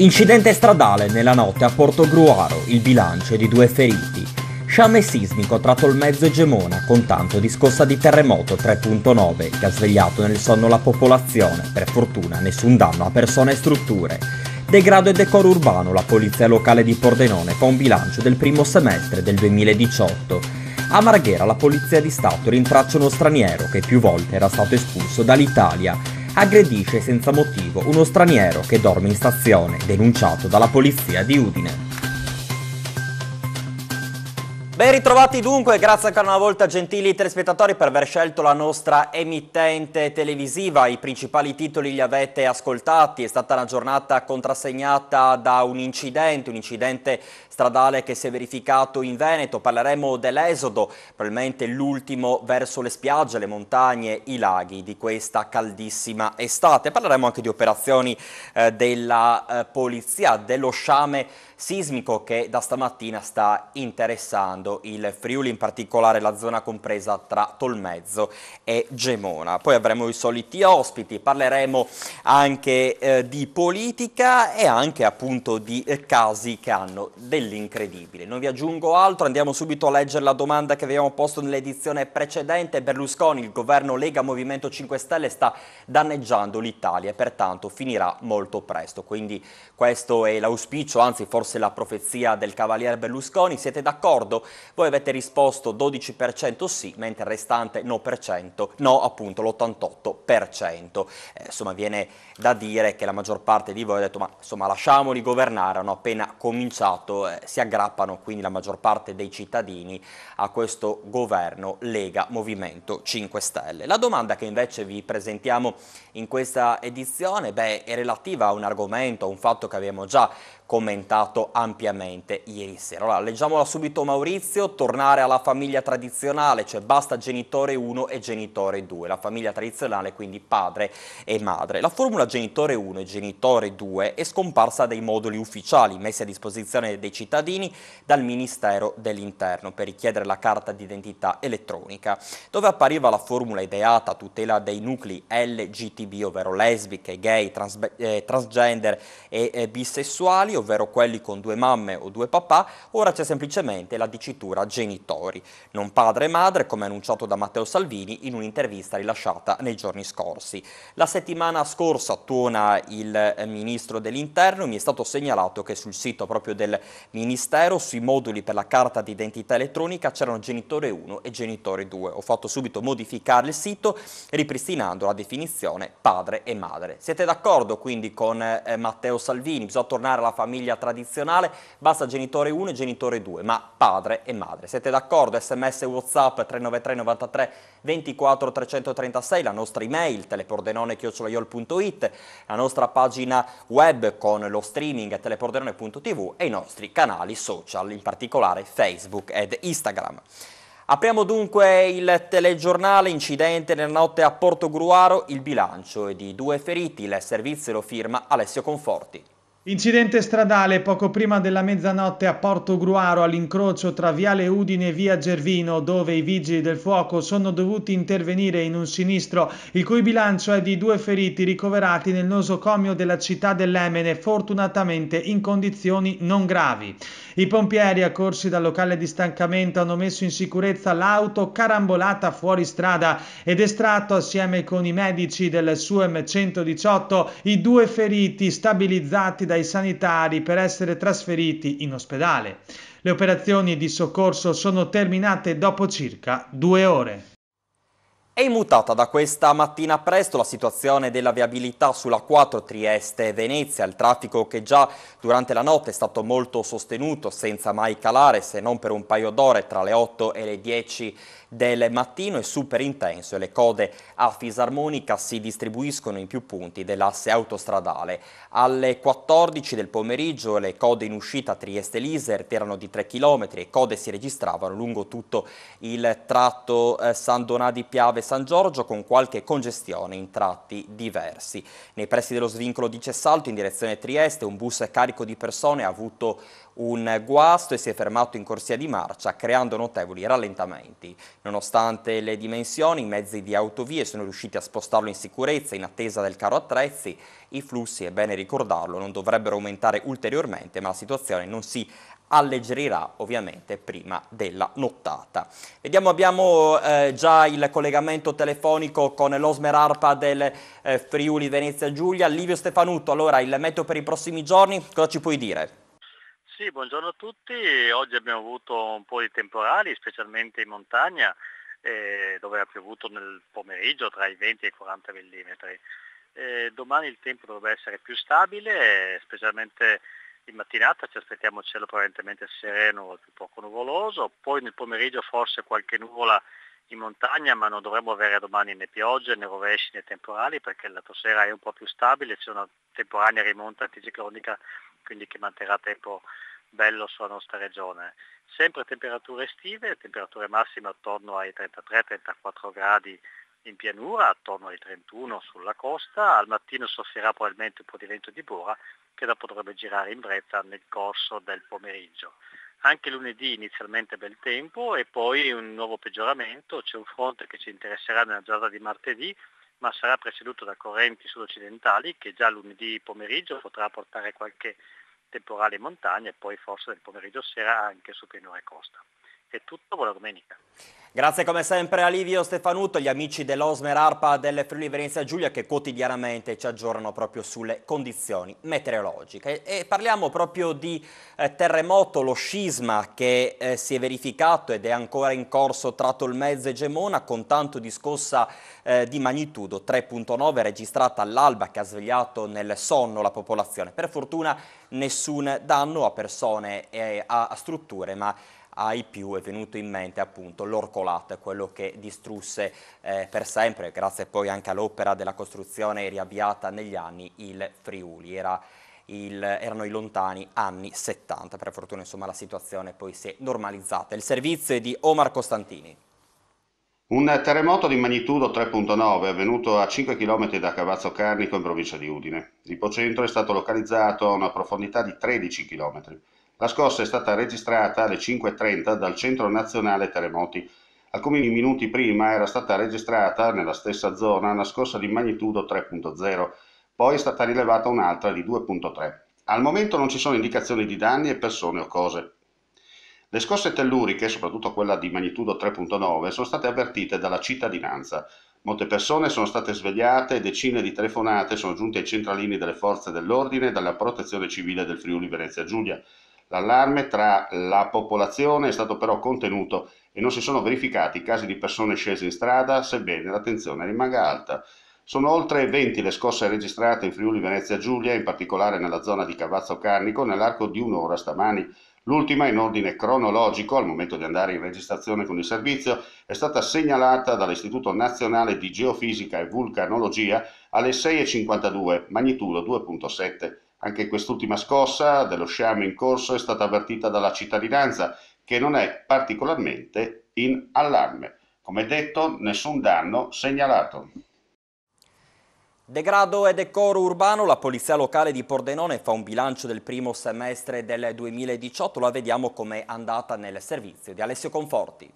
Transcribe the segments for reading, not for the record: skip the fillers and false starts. Incidente stradale nella notte a Portogruaro, il bilancio è di 2 feriti. Sciame sismico tra Tolmezzo e Gemona con tanto di scossa di terremoto 3.9 che ha svegliato nel sonno la popolazione, per fortuna nessun danno a persone e strutture. Degrado e decoro urbano, la polizia locale di Pordenone fa un bilancio del primo semestre del 2018. A Marghera la polizia di Stato rintraccia uno straniero che più volte era stato espulso dall'Italia. Aggredisce senza motivo uno straniero che dorme in stazione, denunciato dalla polizia di Udine. Ben ritrovati dunque, grazie ancora una volta gentili telespettatori per aver scelto la nostra emittente televisiva. I principali titoli li avete ascoltati, è stata una giornata contrassegnata da un incidente stradale che si è verificato in Veneto. Parleremo dell'esodo, probabilmente l'ultimo verso le spiagge, le montagne, i laghi di questa caldissima estate. Parleremo anche di operazioni della polizia, dello sciame sismico che da stamattina sta interessando il Friuli, in particolare la zona compresa tra Tolmezzo e Gemona. Poi avremo i soliti ospiti, parleremo anche di politica e anche appunto di casi che hanno dell'incredibile. Non vi aggiungo altro, andiamo subito a leggere la domanda che avevamo posto nell'edizione precedente. Berlusconi, il governo Lega Movimento 5 Stelle sta danneggiando l'Italia e pertanto finirà molto presto. Quindi questo è l'auspicio, anzi forse la profezia del cavaliere Berlusconi. Siete d'accordo? Voi avete risposto 12% sì, mentre il restante no, appunto l'88%. Insomma, viene da dire che la maggior parte di voi ha detto ma insomma lasciamoli governare, hanno appena cominciato, si aggrappano quindi la maggior parte dei cittadini a questo governo Lega Movimento 5 Stelle. La domanda che invece vi presentiamo in questa edizione è relativa a un argomento, a un fatto che abbiamo già commentato ampiamente ieri sera. Allora, leggiamola subito Maurizio: tornare alla famiglia tradizionale, cioè basta genitore 1 e genitore 2, la famiglia tradizionale quindi padre e madre. La formula genitore 1 e genitore 2 è scomparsa dai moduli ufficiali messi a disposizione dei cittadini dal Ministero dell'Interno per richiedere la carta d'identità elettronica, dove appariva la formula ideata a tutela dei nuclei LGTB, ovvero lesbiche, gay, transgender e bisessuali, ovvero quelli con 2 mamme o 2 papà. Ora c'è semplicemente la dicitura genitori, non padre e madre, come annunciato da Matteo Salvini in un'intervista rilasciata nei giorni scorsi. La settimana scorsa, tuona il ministro dell'Interno, mi è stato segnalato che sul sito proprio del Ministero, sui moduli per la carta d'identità elettronica, c'erano genitore 1 e genitore 2. Ho fatto subito modificare il sito ripristinando la definizione padre e madre. Siete d'accordo quindi con Matteo Salvini? Bisogna tornare alla famiglia tradizionale, basta genitore 1 e genitore 2, ma padre e madre. Siete d'accordo? SMS WhatsApp 393 93 24 336, la nostra email telepordenone@iol.it, la nostra pagina web con lo streaming telepordenone.tv e i nostri canali social, in particolare Facebook ed Instagram. Apriamo dunque il telegiornale. Incidente nella notte a Portogruaro, il bilancio è di 2 feriti, il servizio lo firma Alessio Conforti. Incidente stradale poco prima della mezzanotte a Portogruaro, all'incrocio tra Viale Udine e Via Gervino, dove i vigili del fuoco sono dovuti intervenire in un sinistro, il cui bilancio è di 2 feriti ricoverati nel nosocomio della città dell'Emene, fortunatamente in condizioni non gravi. I pompieri, accorsi dal locale di stancamento, hanno messo in sicurezza l'auto carambolata fuori strada ed estratto, assieme con i medici del SUEM 118, i 2 feriti stabilizzati dai sanitari per essere trasferiti in ospedale. Le operazioni di soccorso sono terminate dopo circa 2 ore. È immutata da questa mattina presto la situazione della viabilità sulla 4 Trieste-Venezia, il traffico che già durante la notte è stato molto sostenuto senza mai calare, se non per un paio d'ore tra le 8 e le 10 del mattino, è super intenso e le code a fisarmonica si distribuiscono in più punti dell'asse autostradale. Alle 14 del pomeriggio le code in uscita Trieste-Lisert erano di 3 km e code si registravano lungo tutto il tratto San Donà di Piave Viale San Giorgio con qualche congestione in tratti diversi. Nei pressi dello svincolo di Cessalto in direzione Trieste un bus carico di persone ha avuto un guasto e si è fermato in corsia di marcia creando notevoli rallentamenti. Nonostante le dimensioni, i mezzi di Autovie sono riusciti a spostarlo in sicurezza in attesa del caro attrezzi. I flussi, è bene ricordarlo, non dovrebbero aumentare ulteriormente, ma la situazione non si alleggerirà ovviamente prima della nottata. Vediamo, abbiamo già il collegamento telefonico con l'Osmerarpa del Friuli Venezia Giulia. Livio Stefanutto, allora il meteo per i prossimi giorni, cosa ci puoi dire? Sì, buongiorno a tutti. Oggi abbiamo avuto un po' di temporali, specialmente in montagna, dove ha piovuto nel pomeriggio tra i 20 e i 40 mm. Domani il tempo dovrebbe essere più stabile, specialmente in mattinata ci aspettiamo cielo prevalentemente sereno o più poco nuvoloso, poi nel pomeriggio forse qualche nuvola in montagna, ma non dovremmo avere domani né piogge né rovesci né temporali, perché la sera è un po' più stabile, c'è una temporanea rimonta anticiclonica, quindi che manterrà tempo bello sulla nostra regione. Sempre temperature estive, temperature massime attorno ai 33-34 gradi in pianura, attorno ai 31 sulla costa. Al mattino soffierà probabilmente un po' di vento di bora, che dopo dovrebbe girare in brezza nel corso del pomeriggio. Anche lunedì inizialmente bel tempo e poi un nuovo peggioramento, c'è un fronte che ci interesserà nella giornata di martedì, ma sarà presieduto da correnti sudoccidentali che già lunedì pomeriggio potrà portare qualche temporale in montagna e poi forse nel pomeriggio sera anche su pianura e costa. È tutto, buona domenica. Grazie come sempre a Livio Stefanutto, gli amici dell'Osmerarpa del Friuli Venezia Giulia che quotidianamente ci aggiornano proprio sulle condizioni meteorologiche. E parliamo proprio di terremoto, lo scisma che si è verificato ed è ancora in corso tra Tolmezzo e Gemona, con tanto di scossa di magnitudo 3.9 registrata all'alba, che ha svegliato nel sonno la popolazione. Per fortuna nessun danno a persone e a strutture, ma ai più è venuto in mente appunto l'Orcolat, quello che distrusse per sempre, grazie poi anche all'opera della costruzione riavviata negli anni, il Friuli. Erano i lontani anni 70, per fortuna insomma la situazione poi si è normalizzata. Il servizio è di Omar Costantini. Un terremoto di magnitudo 3.9 è avvenuto a 5 km da Cavazzo Carnico in provincia di Udine. L'ipocentro è stato localizzato a una profondità di 13 km. La scossa è stata registrata alle 5.30 dal Centro Nazionale Terremoti. Alcuni minuti prima era stata registrata nella stessa zona una scossa di magnitudo 3.0, poi è stata rilevata un'altra di 2.3. Al momento non ci sono indicazioni di danni a persone o cose. Le scosse telluriche, soprattutto quella di magnitudo 3.9, sono state avvertite dalla cittadinanza. Molte persone sono state svegliate e decine di telefonate sono giunte ai centralini delle forze dell'ordine e dalla protezione civile del Friuli Venezia Giulia. L'allarme tra la popolazione è stato però contenuto e non si sono verificati casi di persone scese in strada, sebbene la tensione rimanga alta. Sono oltre 20 le scosse registrate in Friuli Venezia Giulia, in particolare nella zona di Cavazzo Carnico, nell'arco di un'ora stamani. L'ultima, in ordine cronologico, al momento di andare in registrazione con il servizio, è stata segnalata dall'Istituto Nazionale di Geofisica e Vulcanologia alle 6.52, magnitudo 2.7. Anche quest'ultima scossa dello sciame in corso è stata avvertita dalla cittadinanza, che non è particolarmente in allarme. Come detto, nessun danno segnalato. Degrado e decoro urbano, la polizia locale di Pordenone fa un bilancio del primo semestre del 2018, la vediamo com'è andata nel servizio di Alessio Conforti.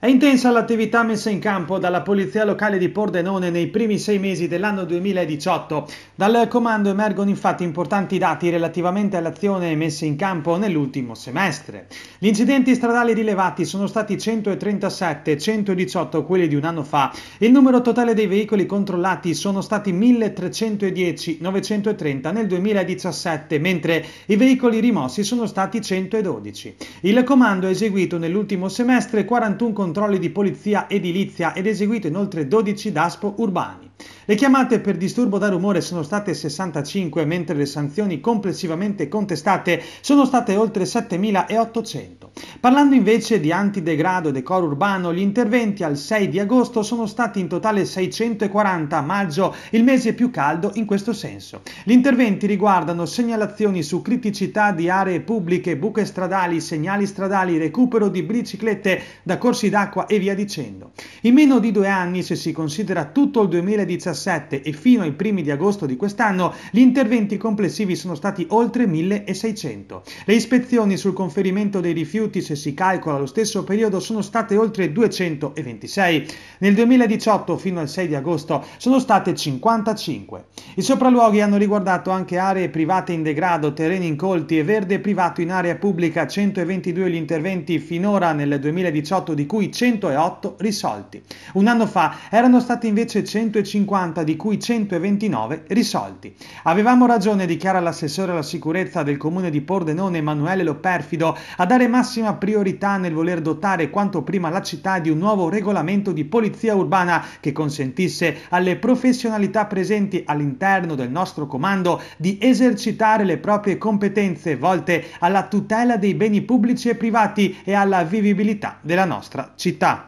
È intensa l'attività messa in campo dalla Polizia Locale di Pordenone nei primi 6 mesi dell'anno 2018. Dal comando emergono infatti importanti dati relativamente all'azione messa in campo nell'ultimo semestre. Gli incidenti stradali rilevati sono stati 137, 118 quelli di un anno fa. Il numero totale dei veicoli controllati sono stati 1310, 930 nel 2017, mentre i veicoli rimossi sono stati 112. Il comando ha eseguito nell'ultimo semestre 41 controlli di polizia edilizia ed eseguito inoltre 12 DASPO urbani. Le chiamate per disturbo da rumore sono state 65, mentre le sanzioni complessivamente contestate sono state oltre 7.800. Parlando invece di antidegrado e decoro urbano, gli interventi al 6 di agosto sono stati in totale 640, a maggio il mese più caldo in questo senso. Gli interventi riguardano segnalazioni su criticità di aree pubbliche, buche stradali, segnali stradali, recupero di biciclette da corsi d'acqua e via dicendo. In meno di 2 anni, se si considera tutto il 2017 e fino ai primi di agosto di quest'anno, gli interventi complessivi sono stati oltre 1.600. Le ispezioni sul conferimento dei rifiuti, se si calcola lo stesso periodo, sono state oltre 226. Nel 2018 fino al 6 di agosto sono state 55. I sopralluoghi hanno riguardato anche aree private in degrado, terreni incolti e verde privato in area pubblica, 122 gli interventi finora nel 2018, di cui 108 risolti. Un anno fa erano stati invece 150, di cui 129 risolti. Avevamo ragione, dichiara l'assessore alla sicurezza del comune di Pordenone, Emanuele Lo Perfido, a dare massima priorità nel voler dotare quanto prima la città di un nuovo regolamento di polizia urbana che consentisse alle professionalità presenti all'interno del nostro comando di esercitare le proprie competenze volte alla tutela dei beni pubblici e privati e alla vivibilità della nostra città.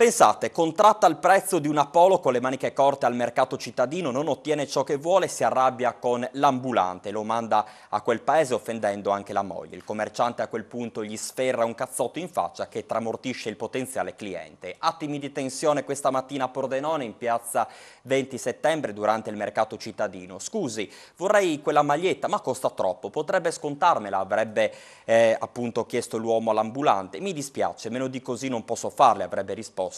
Pensate, contratta il prezzo di un Apollo con le maniche corte al mercato cittadino, non ottiene ciò che vuole, si arrabbia con l'ambulante, lo manda a quel paese offendendo anche la moglie. Il commerciante a quel punto gli sferra un cazzotto in faccia che tramortisce il potenziale cliente. Attimi di tensione questa mattina a Pordenone, in piazza 20 settembre, durante il mercato cittadino. Scusi, vorrei quella maglietta, ma costa troppo, potrebbe scontarmela, avrebbe appunto chiesto l'uomo all'ambulante. Mi dispiace, meno di così non posso farle, avrebbe risposto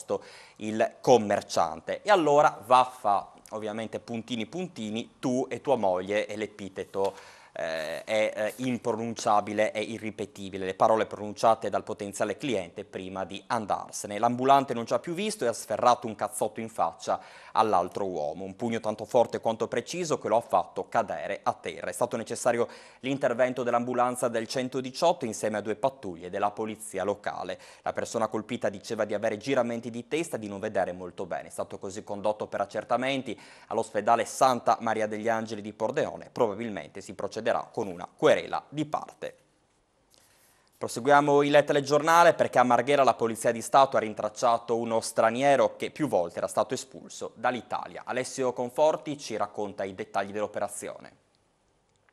il commerciante. E allora vaffa, ovviamente puntini puntini, tu e tua moglie, e l'epiteto è impronunciabile e irripetibile, le parole pronunciate dal potenziale cliente prima di andarsene. L'ambulante non ci ha più visto e ha sferrato un cazzotto in faccia all'altro uomo, un pugno tanto forte quanto preciso che lo ha fatto cadere a terra. È stato necessario l'intervento dell'ambulanza del 118 insieme a 2 pattuglie della polizia locale. La persona colpita diceva di avere giramenti di testa e di non vedere molto bene. È stato così condotto per accertamenti all'ospedale Santa Maria degli Angeli di Pordenone. Probabilmente si procede con una querela di parte. Proseguiamo il telegiornale perché a Marghera la Polizia di Stato ha rintracciato uno straniero che più volte era stato espulso dall'Italia. Alessio Conforti ci racconta i dettagli dell'operazione.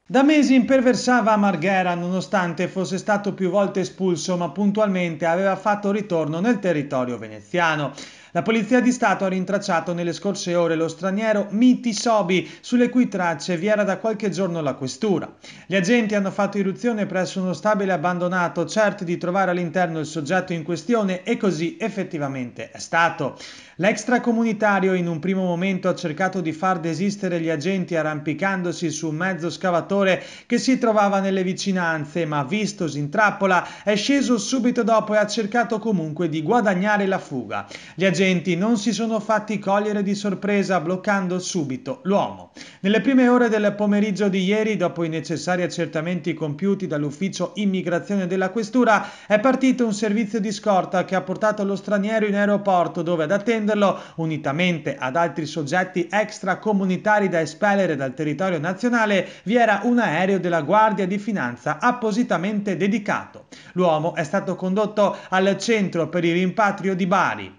Da mesi imperversava a Marghera, nonostante fosse stato più volte espulso, ma puntualmente aveva fatto ritorno nel territorio veneziano. La Polizia di Stato ha rintracciato nelle scorse ore lo straniero Miti Sobi, sulle cui tracce vi era da qualche giorno la questura. Gli agenti hanno fatto irruzione presso uno stabile abbandonato, certi di trovare all'interno il soggetto in questione, e così effettivamente è stato. L'extracomunitario in un primo momento ha cercato di far desistere gli agenti arrampicandosi su un mezzo scavatore che si trovava nelle vicinanze, ma vistosi in trappola è sceso subito dopo e ha cercato comunque di guadagnare la fuga. Gli agenti non si sono fatti cogliere di sorpresa, bloccando subito l'uomo. Nelle prime ore del pomeriggio di ieri, dopo i necessari accertamenti compiuti dall'ufficio immigrazione della questura, è partito un servizio di scorta che ha portato lo straniero in aeroporto, dove ad attenderlo, unitamente ad altri soggetti extracomunitari da espellere dal territorio nazionale, vi era un aereo della Guardia di Finanza appositamente dedicato. L'uomo è stato condotto al centro per il rimpatrio di Bari.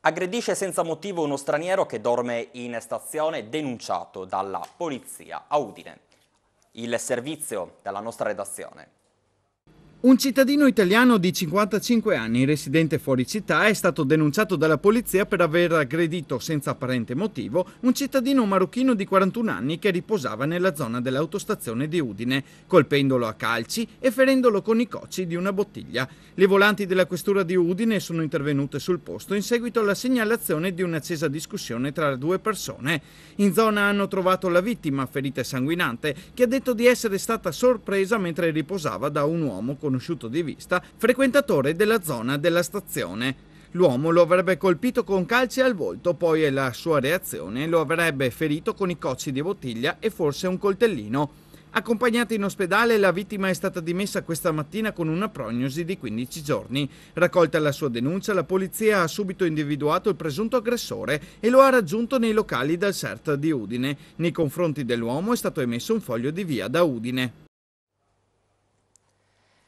Aggredisce senza motivo uno straniero che dorme in stazione, denunciato dalla polizia a Udine. Il servizio dalla nostra redazione. Un cittadino italiano di 55 anni, residente fuori città, è stato denunciato dalla polizia per aver aggredito senza apparente motivo un cittadino marocchino di 41 anni che riposava nella zona dell'autostazione di Udine, colpendolo a calci e ferendolo con i cocci di una bottiglia. Le volanti della questura di Udine sono intervenute sul posto in seguito alla segnalazione di un'accesa discussione tra le 2 persone. In zona hanno trovato la vittima, ferita e sanguinante, che ha detto di essere stata sorpresa mentre riposava da un uomo conosciuto di vista, frequentatore della zona della stazione. L'uomo lo avrebbe colpito con calci al volto, poi la sua reazione lo avrebbe ferito con i cocci di bottiglia e forse un coltellino. Accompagnata in ospedale, la vittima è stata dimessa questa mattina con una prognosi di 15 giorni. Raccolta la sua denuncia, la polizia ha subito individuato il presunto aggressore e lo ha raggiunto nei locali del SERT di Udine. Nei confronti dell'uomo è stato emesso un foglio di via da Udine.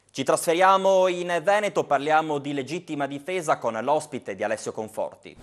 Ci trasferiamo in Veneto, parliamo di legittima difesa con l'ospite di Alessio Conforti.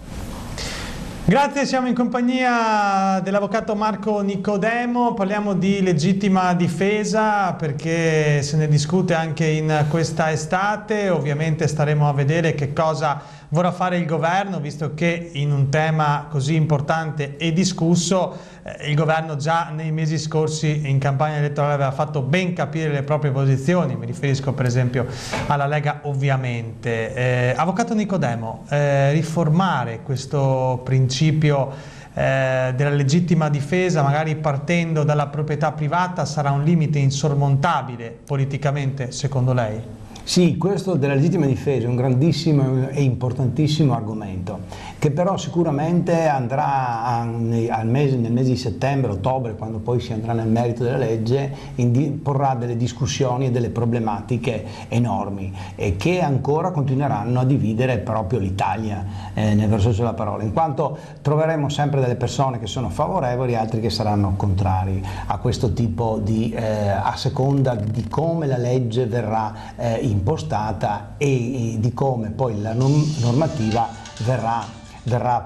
Grazie, siamo in compagnia dell'avvocato Marco Nicodemo, parliamo di legittima difesa perché se ne discute anche in questa estate, ovviamente staremo a vedere che cosa vorrà fare il governo, visto che in un tema così importante e discusso il governo già nei mesi scorsi in campagna elettorale aveva fatto ben capire le proprie posizioni, mi riferisco per esempio alla Lega ovviamente. Avvocato Nicodemo, riformare questo principio della legittima difesa, magari partendo dalla proprietà privata, sarà un limite insormontabile politicamente, secondo lei? Sì, questo della legittima difesa è un grandissimo e importantissimo argomento, che però sicuramente andrà nel mese di settembre, ottobre, quando poi si andrà nel merito della legge, porrà delle discussioni e delle problematiche enormi e che ancora continueranno a dividere proprio l'Italia nel verso della parola, in quanto troveremo sempre delle persone che sono favorevoli e altri che saranno contrari a questo tipo di, a seconda di come la legge verrà impostata e di come poi la normativa verrà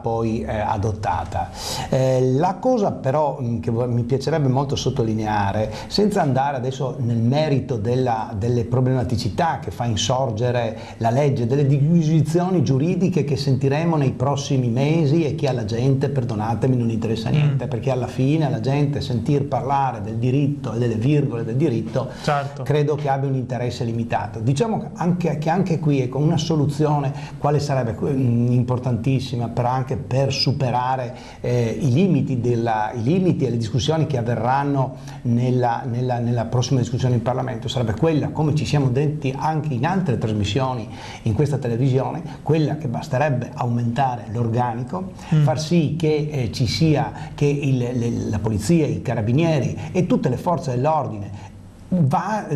poi adottata. La cosa però che mi piacerebbe molto sottolineare, senza andare adesso nel merito delle problematicità che fa insorgere la legge, delle disquisizioni giuridiche che sentiremo nei prossimi mesi e che alla gente, perdonatemi, non interessa niente, perché alla fine alla gente sentir parlare del diritto e delle virgole del diritto, certo, credo che abbia un interesse limitato. Diciamo anche qui, ecco, una soluzione quale sarebbe importantissima anche per superare i limiti e le discussioni che avverranno nella prossima discussione in Parlamento, sarebbe quella, come ci siamo detti anche in altre trasmissioni in questa televisione, quella che basterebbe aumentare l'organico, far sì che ci sia, che la polizia, i carabinieri e tutte le forze dell'ordine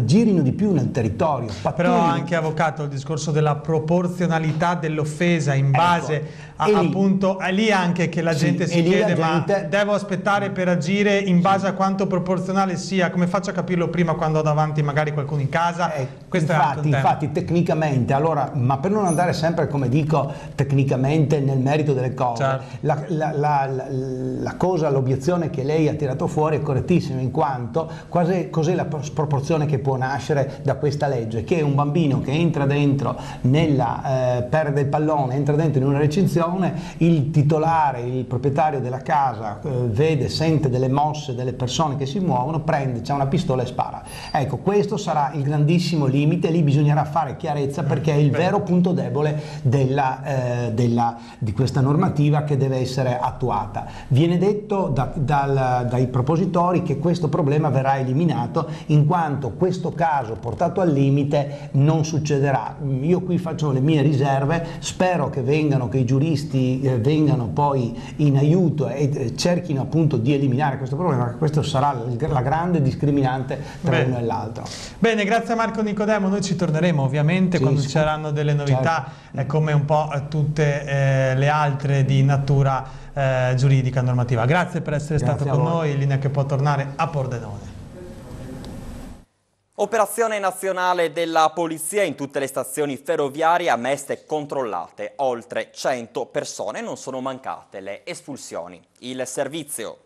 girino di più nel territorio. Però anche, avvocato, il discorso della proporzionalità dell'offesa in base, ecco, appunto è lì anche che la gente si chiede, ma devo aspettare per agire in base a quanto proporzionale sia, come faccio a capirlo prima quando ho davanti magari qualcuno in casa? Questo infatti tecnicamente, allora, ma per non andare sempre, come dico, tecnicamente nel merito delle cose, certo, l'obiezione che lei ha tirato fuori è correttissima, in quanto cos'è la proporzione che può nascere da questa legge, che un bambino che entra dentro perde il pallone, entra dentro in una recinzione, il titolare, il proprietario della casa vede, sente delle mosse, delle persone che si muovono, prende, c'è una pistola e spara. Ecco, questo sarà il grandissimo limite, lì bisognerà fare chiarezza, perché è il vero punto debole di questa normativa che deve essere attuata. Viene detto dai propositori che questo problema verrà eliminato, in quanto questo caso portato al limite non succederà. Io qui faccio le mie riserve, spero che i giuristi vengano poi in aiuto e cerchino appunto di eliminare questo problema, perché questo sarà la grande discriminante tra l'uno e l'altro. Bene, grazie a Marco Nicodemo, noi ci torneremo ovviamente quando ci saranno delle novità, certo, come un po' tutte le altre di natura giuridica normativa. Grazie per essere stato con noi, linea che può tornare a Pordenone. Operazione nazionale della polizia in tutte le stazioni ferroviarie a Mestre controllate, oltre 100 persone, non sono mancate le espulsioni. Il servizio.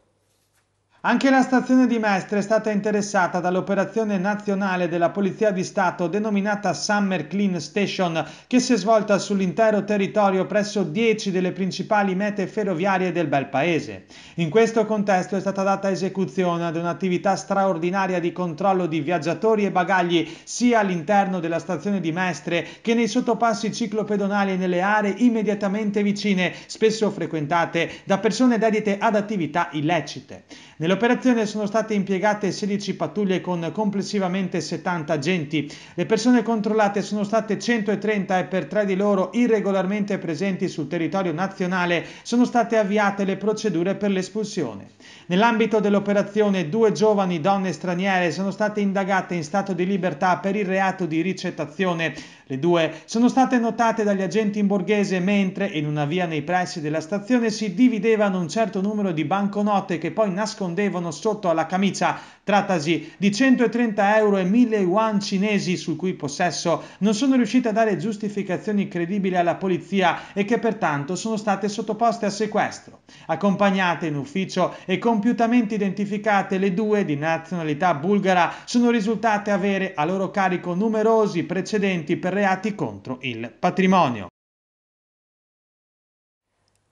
Anche la stazione di Mestre è stata interessata dall'operazione nazionale della Polizia di Stato denominata Summer Clean Station, che si è svolta sull'intero territorio presso 10 delle principali mete ferroviarie del bel paese. In questo contesto è stata data esecuzione ad un'attività straordinaria di controllo di viaggiatori e bagagli sia all'interno della stazione di Mestre che nei sottopassi ciclopedonali e nelle aree immediatamente vicine, spesso frequentate da persone dedite ad attività illecite. Nell'operazione sono state impiegate 16 pattuglie con complessivamente 70 agenti. Le persone controllate sono state 130 e per tre di loro irregolarmente presenti sul territorio nazionale sono state avviate le procedure per l'espulsione. Nell'ambito dell'operazione 2 giovani donne straniere sono state indagate in stato di libertà per il reato di ricettazione. Le due sono state notate dagli agenti in borghese mentre in una via nei pressi della stazione si dividevano un certo numero di banconote che poi nascondevano sotto alla camicia. Trattasi di 130 euro e 1000 yuan cinesi sul cui possesso non sono riuscite a dare giustificazioni credibili alla polizia e che pertanto sono state sottoposte a sequestro. Accompagnate in ufficio e compiutamente identificate, le due di nazionalità bulgara sono risultate avere a loro carico numerosi precedenti per reati contro il patrimonio.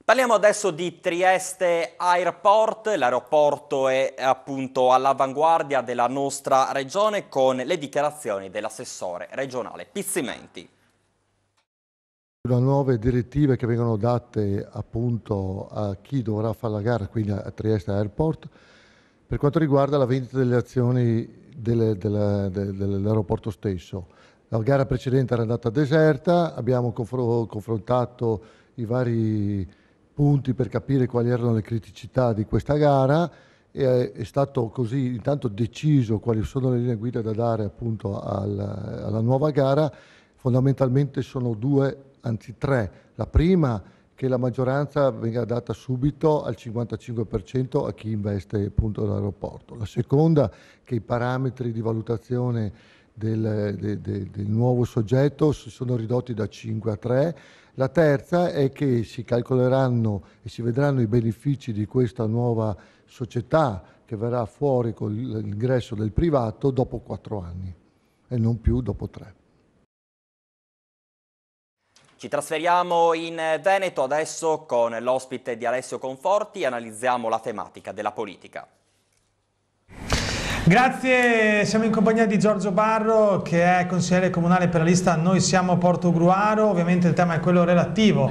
Parliamo adesso di Trieste Airport. L'aeroporto è appunto all'avanguardia della nostra regione con le dichiarazioni dell'assessore regionale Pizzimenti. Le nuove direttive che vengono date appunto a chi dovrà fare la gara, quindi a Trieste Airport, per quanto riguarda la vendita delle azioni dell'aeroporto stesso. La gara precedente era andata deserta, abbiamo confrontato i vari punti per capire quali erano le criticità di questa gara e è stato così intanto deciso quali sono le linee guida da dare appunto alla nuova gara. Fondamentalmente sono due, anzi tre. La prima, che la maggioranza venga data subito al 55% a chi investe appunto l'aeroporto. La seconda, che i parametri di valutazione del nuovo soggetto si sono ridotti da 5 a 3. La terza è che si calcoleranno e si vedranno i benefici di questa nuova società che verrà fuori con l'ingresso del privato dopo 4 anni e non più dopo 3. Ci trasferiamo in Veneto adesso con l'ospite di Alessio Conforti e analizziamo la tematica della politica. Grazie, siamo in compagnia di Giorgio Barro che è consigliere comunale per la lista Noi Siamo Portogruaro. Ovviamente il tema è quello relativo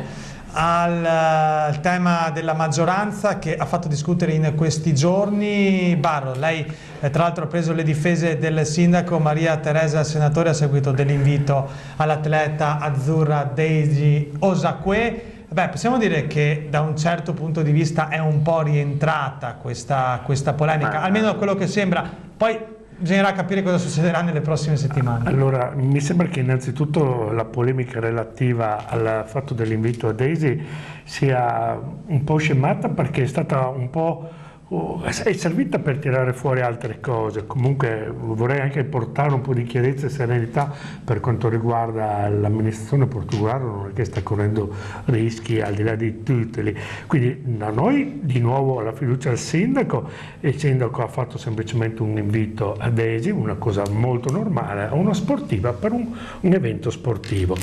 al tema della maggioranza che ha fatto discutere in questi giorni. Barro, lei tra l'altro ha preso le difese del sindaco Maria Teresa Senatore a seguito dell'invito all'atleta azzurra Daisy Osaque. Beh, possiamo dire che da un certo punto di vista è un po' rientrata questa polemica, almeno quello che sembra. Poi bisognerà capire cosa succederà nelle prossime settimane. Allora, mi sembra che innanzitutto la polemica relativa al fatto dell'invito a Daisy sia un po' scemata, perché è stata un po'... è servita per tirare fuori altre cose. Comunque vorrei anche portare un po' di chiarezza e serenità per quanto riguarda l'amministrazione portoghese, perché sta correndo rischi al di là di titoli. Quindi da noi di nuovo la fiducia al sindaco, e il sindaco ha fatto semplicemente un invito a Daisy, una cosa molto normale, a una sportiva per un evento sportivo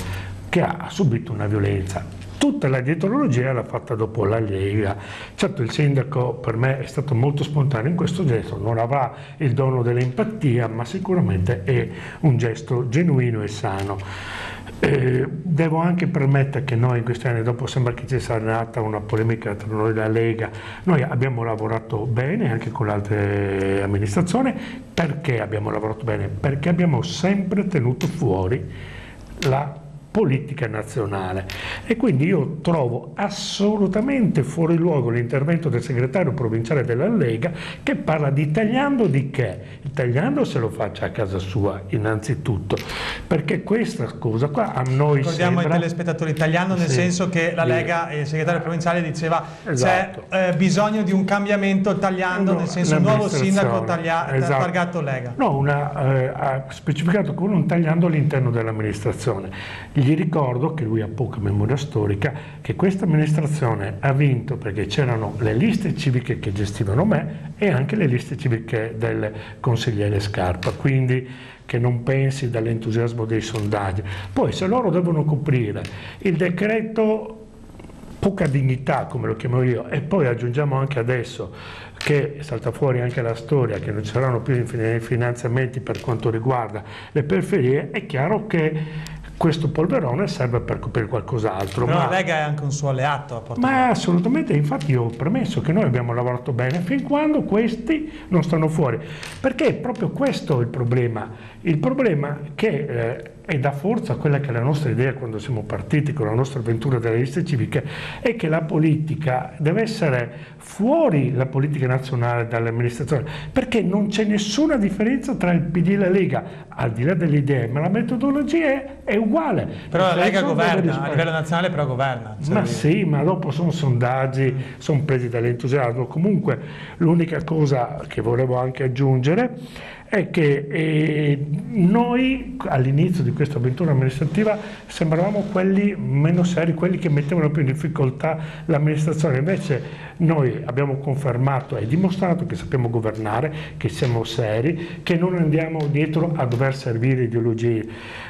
che ha subito una violenza. Tutta la dietrologia l'ha fatta dopo la Lega. Certo, il sindaco per me è stato molto spontaneo in questo gesto, non avrà il dono dell'empatia, ma sicuramente è un gesto genuino e sano. Devo anche permettere che noi in questi anni, dopo sembra che ci sia nata una polemica tra noi e la Lega, noi abbiamo lavorato bene anche con le altre amministrazioni. Perché abbiamo lavorato bene? Perché abbiamo sempre tenuto fuori la politica nazionale, e quindi io trovo assolutamente fuori luogo l'intervento del segretario provinciale della Lega che parla di tagliando. Di che? Il tagliando se lo faccia a casa sua innanzitutto, perché questa scusa qua a noi ricordiamo sembra... ai telespettatori, tagliando nel senso che la Lega e il segretario provinciale diceva esatto, c'è bisogno di un cambiamento, tagliando nel senso un nuovo sindaco esatto, targato Lega. No, ha specificato come un tagliando all'interno dell'amministrazione. Gli ricordo che lui ha poca memoria storica, che questa amministrazione ha vinto perché c'erano le liste civiche che gestivano me e anche le liste civiche del consigliere Scarpa, quindi che non pensi dall'entusiasmo dei sondaggi. Poi se loro devono coprire il decreto poca dignità, come lo chiamo io, e poi aggiungiamo anche adesso che salta fuori anche la storia che non ci saranno più finanziamenti per quanto riguarda le periferie, è chiaro che questo polverone serve per coprire qualcos'altro. Ma la Lega è anche un suo alleato a Portogruaro. Ma assolutamente, infatti io ho premesso che noi abbiamo lavorato bene fin quando questi non stanno fuori, perché è proprio questo il problema. Il problema che e dà forza a quella che è la nostra idea quando siamo partiti con la nostra avventura delle liste civiche, è che la politica deve essere fuori, la politica nazionale, dall'amministrazione, perché non c'è nessuna differenza tra il PD e la Lega, al di là delle idee, ma la metodologia è uguale. Però la Lega governa, a livello nazionale però governa. Cioè... Ma sì, ma dopo sono sondaggi, sono presi dall'entusiasmo. Comunque l'unica cosa che volevo anche aggiungere è che noi all'inizio di questa avventura amministrativa sembravamo quelli meno seri, quelli che mettevano più in difficoltà l'amministrazione, invece noi abbiamo confermato e dimostrato che sappiamo governare, che siamo seri, che non andiamo dietro a dover servire ideologie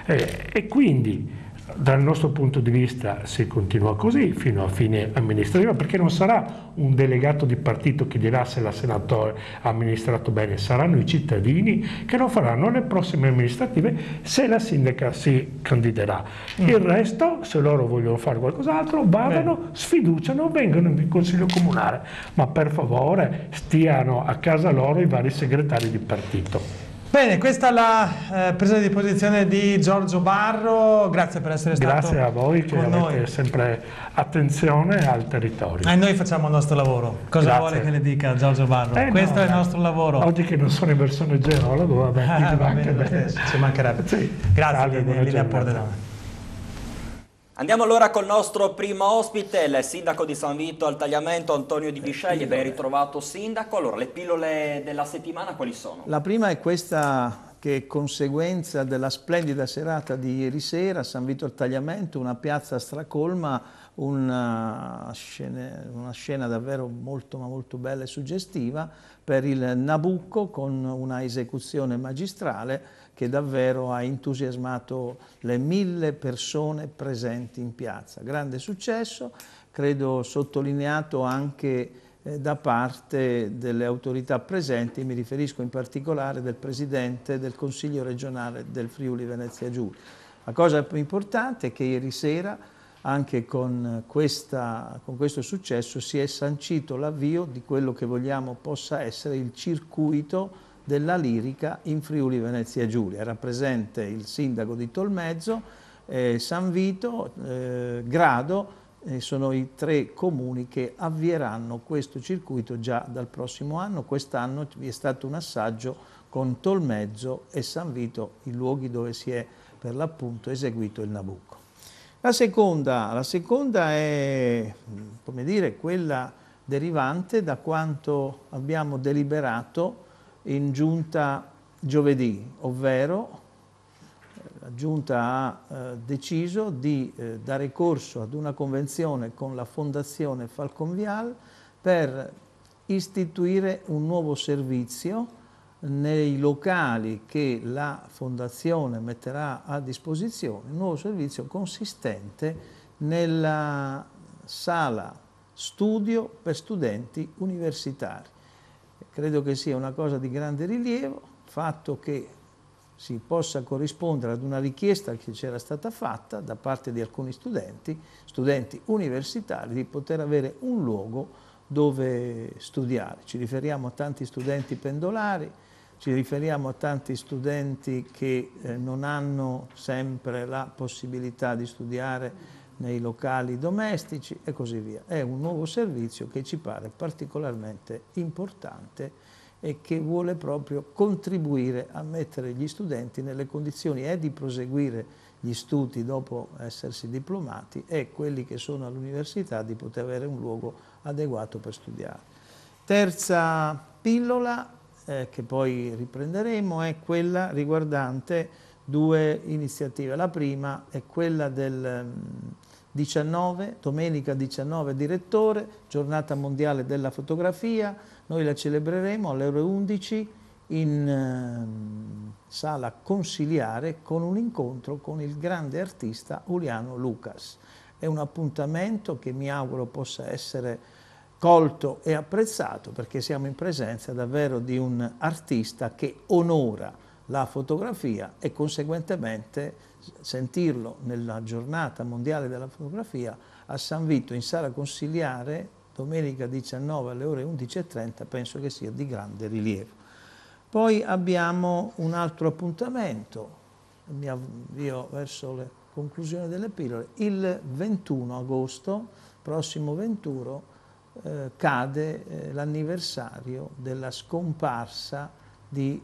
e quindi dal nostro punto di vista si continua così fino a fine amministrativa, perché non sarà un delegato di partito che dirà se la senatore ha amministrato bene, saranno i cittadini che lo faranno alle prossime amministrative se la sindaca si candiderà. Il resto, se loro vogliono fare qualcos'altro, vadano, sfiduciano, vengono in consiglio comunale, ma per favore stiano a casa loro i vari segretari di partito. Bene, questa è la presa di posizione di Giorgio Barro, grazie per essere stato con noi. Grazie a voi che avete sempre attenzione al territorio. E noi facciamo il nostro lavoro, cosa vuole che le dica Giorgio Barro? Questo è il nostro lavoro. Oggi che non sono in versione geologo, vabbè, va bene. Ci mancherebbe. Sì. Grazie, Linea Pordenone. Andiamo allora col nostro primo ospite, il sindaco di San Vito al Tagliamento, Antonio Di Bisceglie. Ben ritrovato, sindaco. Allora, le pillole della settimana quali sono? La prima è questa, che è conseguenza della splendida serata di ieri sera a San Vito al Tagliamento, una piazza stracolma, una scena davvero molto ma molto bella e suggestiva per il Nabucco, con una esecuzione magistrale che davvero ha entusiasmato le 1000 persone presenti in piazza. Grande successo, credo sottolineato anche da parte delle autorità presenti, mi riferisco in particolare del Presidente del Consiglio regionale del Friuli Venezia Giulia. La cosa più importante è che ieri sera, anche con questo successo, si è sancito l'avvio di quello che vogliamo possa essere il circuito della lirica in Friuli Venezia Giulia. Era presente il sindaco di Tolmezzo, San Vito, Grado, sono i 3 comuni che avvieranno questo circuito già dal prossimo anno. Quest'anno vi è stato un assaggio con Tolmezzo e San Vito, i luoghi dove si è per l'appunto eseguito il Nabucco. La seconda è, come dire, quella derivante da quanto abbiamo deliberato in giunta giovedì, ovvero la giunta ha deciso di dare corso ad una convenzione con la Fondazione Falconvial per istituire un nuovo servizio nei locali che la Fondazione metterà a disposizione, un nuovo servizio consistente nella sala studio per studenti universitari. Credo che sia una cosa di grande rilievo, il fatto che si possa corrispondere ad una richiesta che c'era stata fatta da parte di alcuni studenti universitari, di poter avere un luogo dove studiare. Ci riferiamo a tanti studenti pendolari, ci riferiamo a tanti studenti che non hanno sempre la possibilità di studiare nei locali domestici e così via. È un nuovo servizio che ci pare particolarmente importante e che vuole proprio contribuire a mettere gli studenti nelle condizioni di proseguire gli studi dopo essersi diplomati e quelli che sono all'università di poter avere un luogo adeguato per studiare. Terza pillola, che poi riprenderemo, è quella riguardante 2 iniziative. La prima è quella del 19, domenica 19 direttore, giornata mondiale della fotografia. Noi la celebreremo alle ore 11 in sala consiliare con un incontro con il grande artista Uliano Lucas. È un appuntamento che mi auguro possa essere colto e apprezzato, perché siamo in presenza davvero di un artista che onora la fotografia e conseguentemente sentirlo nella giornata mondiale della fotografia a San Vito in sala consiliare domenica 19 alle ore 11:30 penso che sia di grande rilievo. Poi abbiamo un altro appuntamento, mi avvio verso la conclusione delle pillole, il 21 agosto, prossimo 21, cade l'anniversario della scomparsa di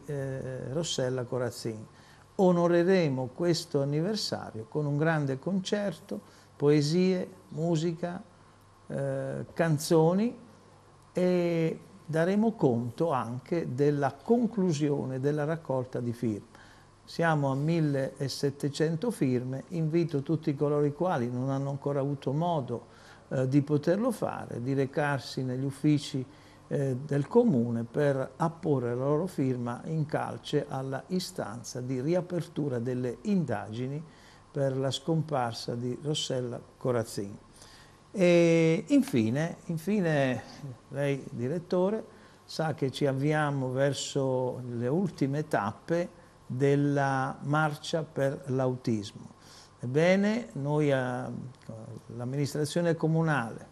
Rossella Corazzini. Onoreremo questo anniversario con un grande concerto, poesie, musica, canzoni e daremo conto anche della conclusione della raccolta di firme. Siamo a 1700 firme, invito tutti coloro i quali non hanno ancora avuto modo di poterlo fare, di recarsi negli uffici del Comune per apporre la loro firma in calce alla istanza di riapertura delle indagini per la scomparsa di Rossella Corazzini. E infine, lei direttore sa che ci avviamo verso le ultime tappe della marcia per l'autismo. Ebbene, noi, l'amministrazione comunale,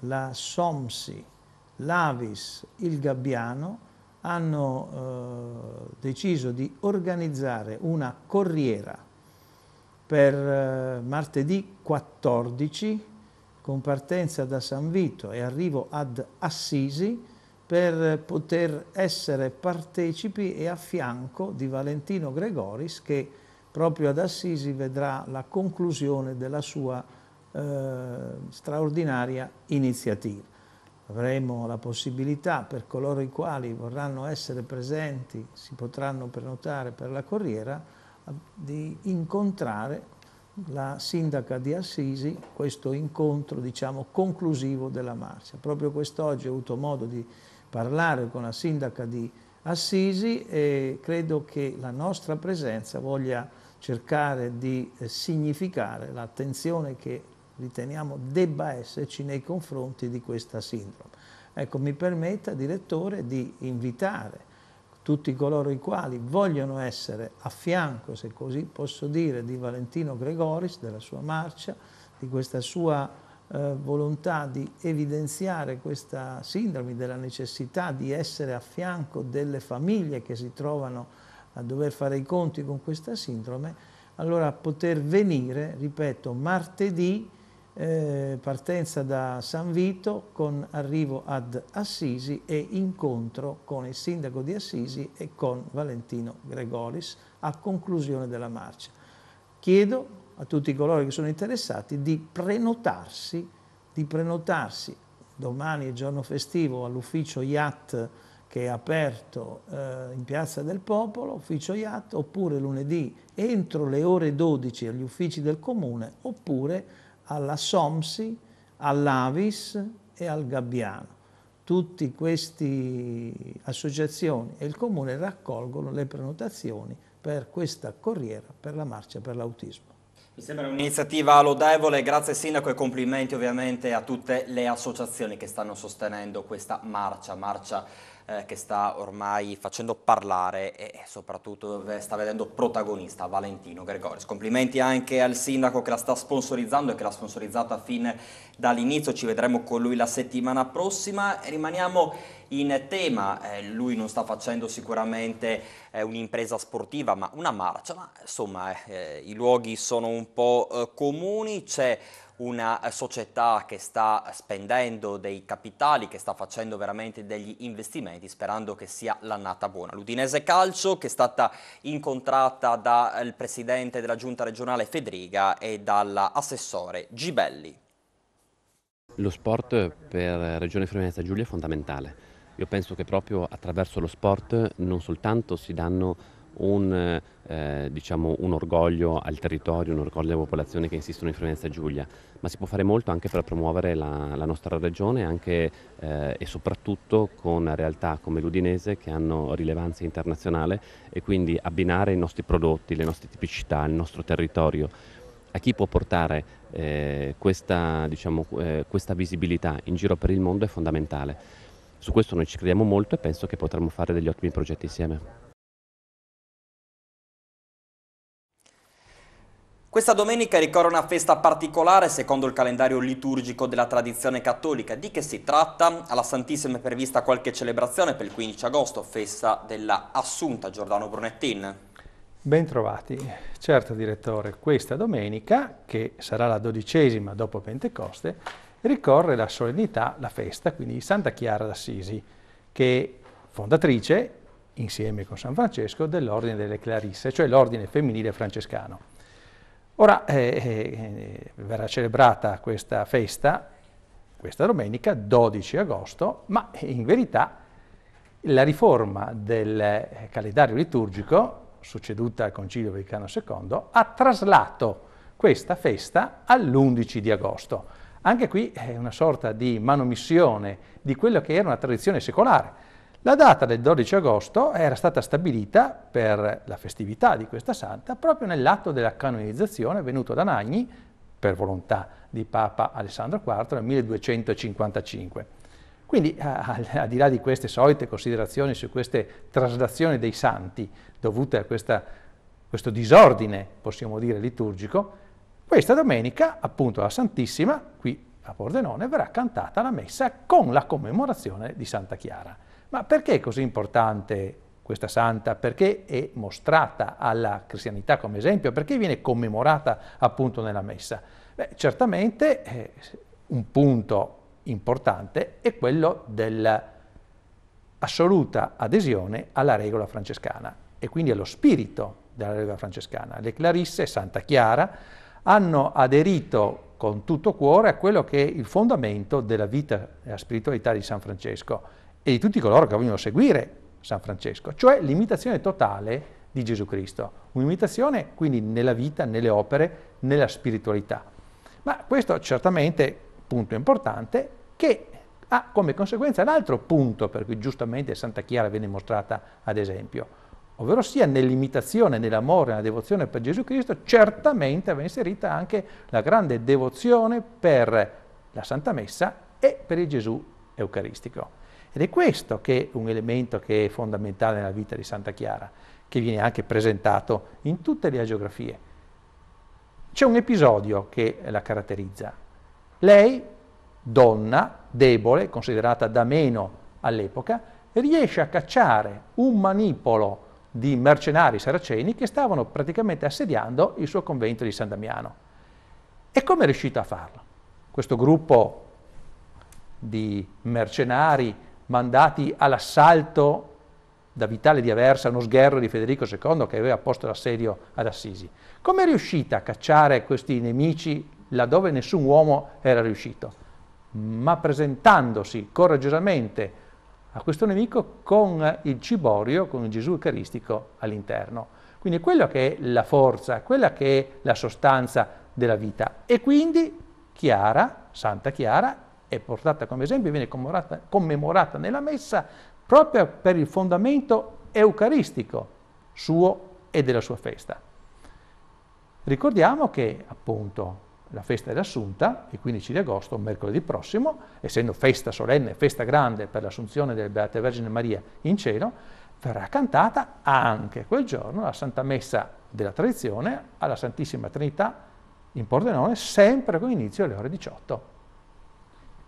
la SOMSI, l'Avis, il Gabbiano, hanno deciso di organizzare una corriera per martedì 14 con partenza da San Vito e arrivo ad Assisi, per poter essere partecipi e a fianco di Valentino Gregoris, che proprio ad Assisi vedrà la conclusione della sua straordinaria iniziativa. Avremo la possibilità, per coloro i quali vorranno essere presenti, si potranno prenotare per la corriera, di incontrare la sindaca di Assisi, questo incontro diciamo conclusivo della marcia. Proprio quest'oggi ho avuto modo di parlare con la sindaca di Assisi e credo che la nostra presenza voglia cercare di significare l'attenzione che riteniamo debba esserci nei confronti di questa sindrome. Ecco, mi permetta, direttore, di invitare tutti coloro i quali vogliono essere a fianco, se così posso dire, di Valentino Gregoris, della sua marcia, di questa sua volontà di evidenziare questa sindrome, della necessità di essere a fianco delle famiglie che si trovano a dover fare i conti con questa sindrome, allora poter venire, ripeto, martedì, partenza da San Vito con arrivo ad Assisi e incontro con il sindaco di Assisi e con Valentino Gregoris a conclusione della marcia. Chiedo a tutti coloro che sono interessati di prenotarsi domani è giorno festivo all'ufficio IAT che è aperto in Piazza del Popolo, ufficio IAT, oppure lunedì entro le ore 12 agli uffici del Comune, oppure alla SOMSI, all'Avis e al Gabbiano. Tutte queste associazioni e il Comune raccolgono le prenotazioni per questa corriera per la marcia per l'autismo. Mi sembra un'iniziativa lodevole, grazie Sindaco e complimenti ovviamente a tutte le associazioni che stanno sostenendo questa marcia che sta ormai facendo parlare e soprattutto sta vedendo protagonista Valentino Gregoris. Complimenti anche al Sindaco che la sta sponsorizzando e che l'ha sponsorizzata fin dall'inizio, ci vedremo con lui la settimana prossima. Rimaniamo in tema, lui non sta facendo sicuramente un'impresa sportiva ma una marcia, ma insomma i luoghi sono un po' comuni, c'è una società che sta spendendo dei capitali, che sta facendo veramente degli investimenti sperando che sia l'annata buona. L'Udinese Calcio, che è stata incontrata dal presidente della giunta regionale Fedriga e dall'assessore Gibelli. Lo sport per Regione Friuli-Venezia Giulia è fondamentale. Io penso che proprio attraverso lo sport non soltanto si danno un orgoglio al territorio, un orgoglio alla popolazione che insistono in Friuli-Venezia Giulia, ma si può fare molto anche per promuovere la nostra regione anche, e soprattutto con realtà come l'Udinese che hanno rilevanza internazionale e quindi abbinare i nostri prodotti, le nostre tipicità, il nostro territorio. A chi può portare questa visibilità in giro per il mondo è fondamentale. Su questo noi ci crediamo molto e penso che potremo fare degli ottimi progetti insieme. Questa domenica ricorre una festa particolare secondo il calendario liturgico della tradizione cattolica. Di che si tratta? Alla Santissima è prevista qualche celebrazione per il 15 agosto, festa della Assunta. Giordano Brunettin. Ben trovati. Certo, direttore, questa domenica, che sarà la 12ª dopo Pentecoste, ricorre la solennità, la festa, quindi di Santa Chiara d'Assisi, che è fondatrice, insieme con San Francesco, dell'ordine delle Clarisse, cioè l'ordine femminile francescano. Ora verrà celebrata questa festa, questa domenica, 12 agosto, ma in verità la riforma del calendario liturgico, succeduta al Concilio Vaticano II, ha traslato questa festa all'11 di agosto. Anche qui è una sorta di manomissione di quello che era una tradizione secolare. La data del 12 agosto era stata stabilita per la festività di questa santa proprio nell'atto della canonizzazione venuto da Nagni, per volontà di Papa Alessandro IV, nel 1255. Quindi, al di là di queste solite considerazioni su queste traslazioni dei santi dovute a questo disordine, possiamo dire, liturgico, questa domenica, appunto, la Santissima, qui a Pordenone, verrà cantata la messa con la commemorazione di Santa Chiara. Ma perché è così importante questa santa? Perché è mostrata alla cristianità come esempio? Perché viene commemorata appunto nella messa? Beh, certamente un punto importante è quello dell'assoluta adesione alla regola francescana e quindi allo spirito della regola francescana. Le Clarisse e Santa Chiara hanno aderito con tutto cuore a quello che è il fondamento della vita e la spiritualità di San Francesco e di tutti coloro che vogliono seguire San Francesco, cioè l'imitazione totale di Gesù Cristo, un'imitazione quindi nella vita, nelle opere, nella spiritualità. Ma questo certamente, punto importante, che ha come conseguenza l'altro punto per cui giustamente Santa Chiara viene mostrata ad esempio, ovvero sia nell'imitazione, nell'amore, nella devozione per Gesù Cristo, certamente aveva inserita anche la grande devozione per la Santa Messa e per il Gesù Eucaristico. Ed è questo che è un elemento che è fondamentale nella vita di Santa Chiara, che viene anche presentato in tutte le agiografie. C'è un episodio che la caratterizza. Lei, donna, debole, considerata da meno all'epoca, riesce a cacciare un manipolo di mercenari saraceni che stavano praticamente assediando il suo convento di San Damiano. E come è riuscita a farlo? Questo gruppo di mercenari mandati all'assalto da Vitale di Aversa, uno sgherro di Federico II che aveva posto l'assedio ad Assisi. Come è riuscita a cacciare questi nemici laddove nessun uomo era riuscito? Ma presentandosi coraggiosamente a questo nemico con il ciborio, con il Gesù Eucaristico all'interno. Quindi quella che è la forza, quella che è la sostanza della vita. E quindi Chiara, Santa Chiara, è portata come esempio, viene commemorata nella messa proprio per il fondamento eucaristico suo e della sua festa. Ricordiamo che appunto la festa dell'Assunta, il 15 di agosto, mercoledì prossimo, essendo festa solenne, festa grande per l'assunzione della Beata Vergine Maria in cielo, verrà cantata anche quel giorno la Santa Messa della tradizione alla Santissima Trinità in Pordenone, sempre con inizio alle ore 18.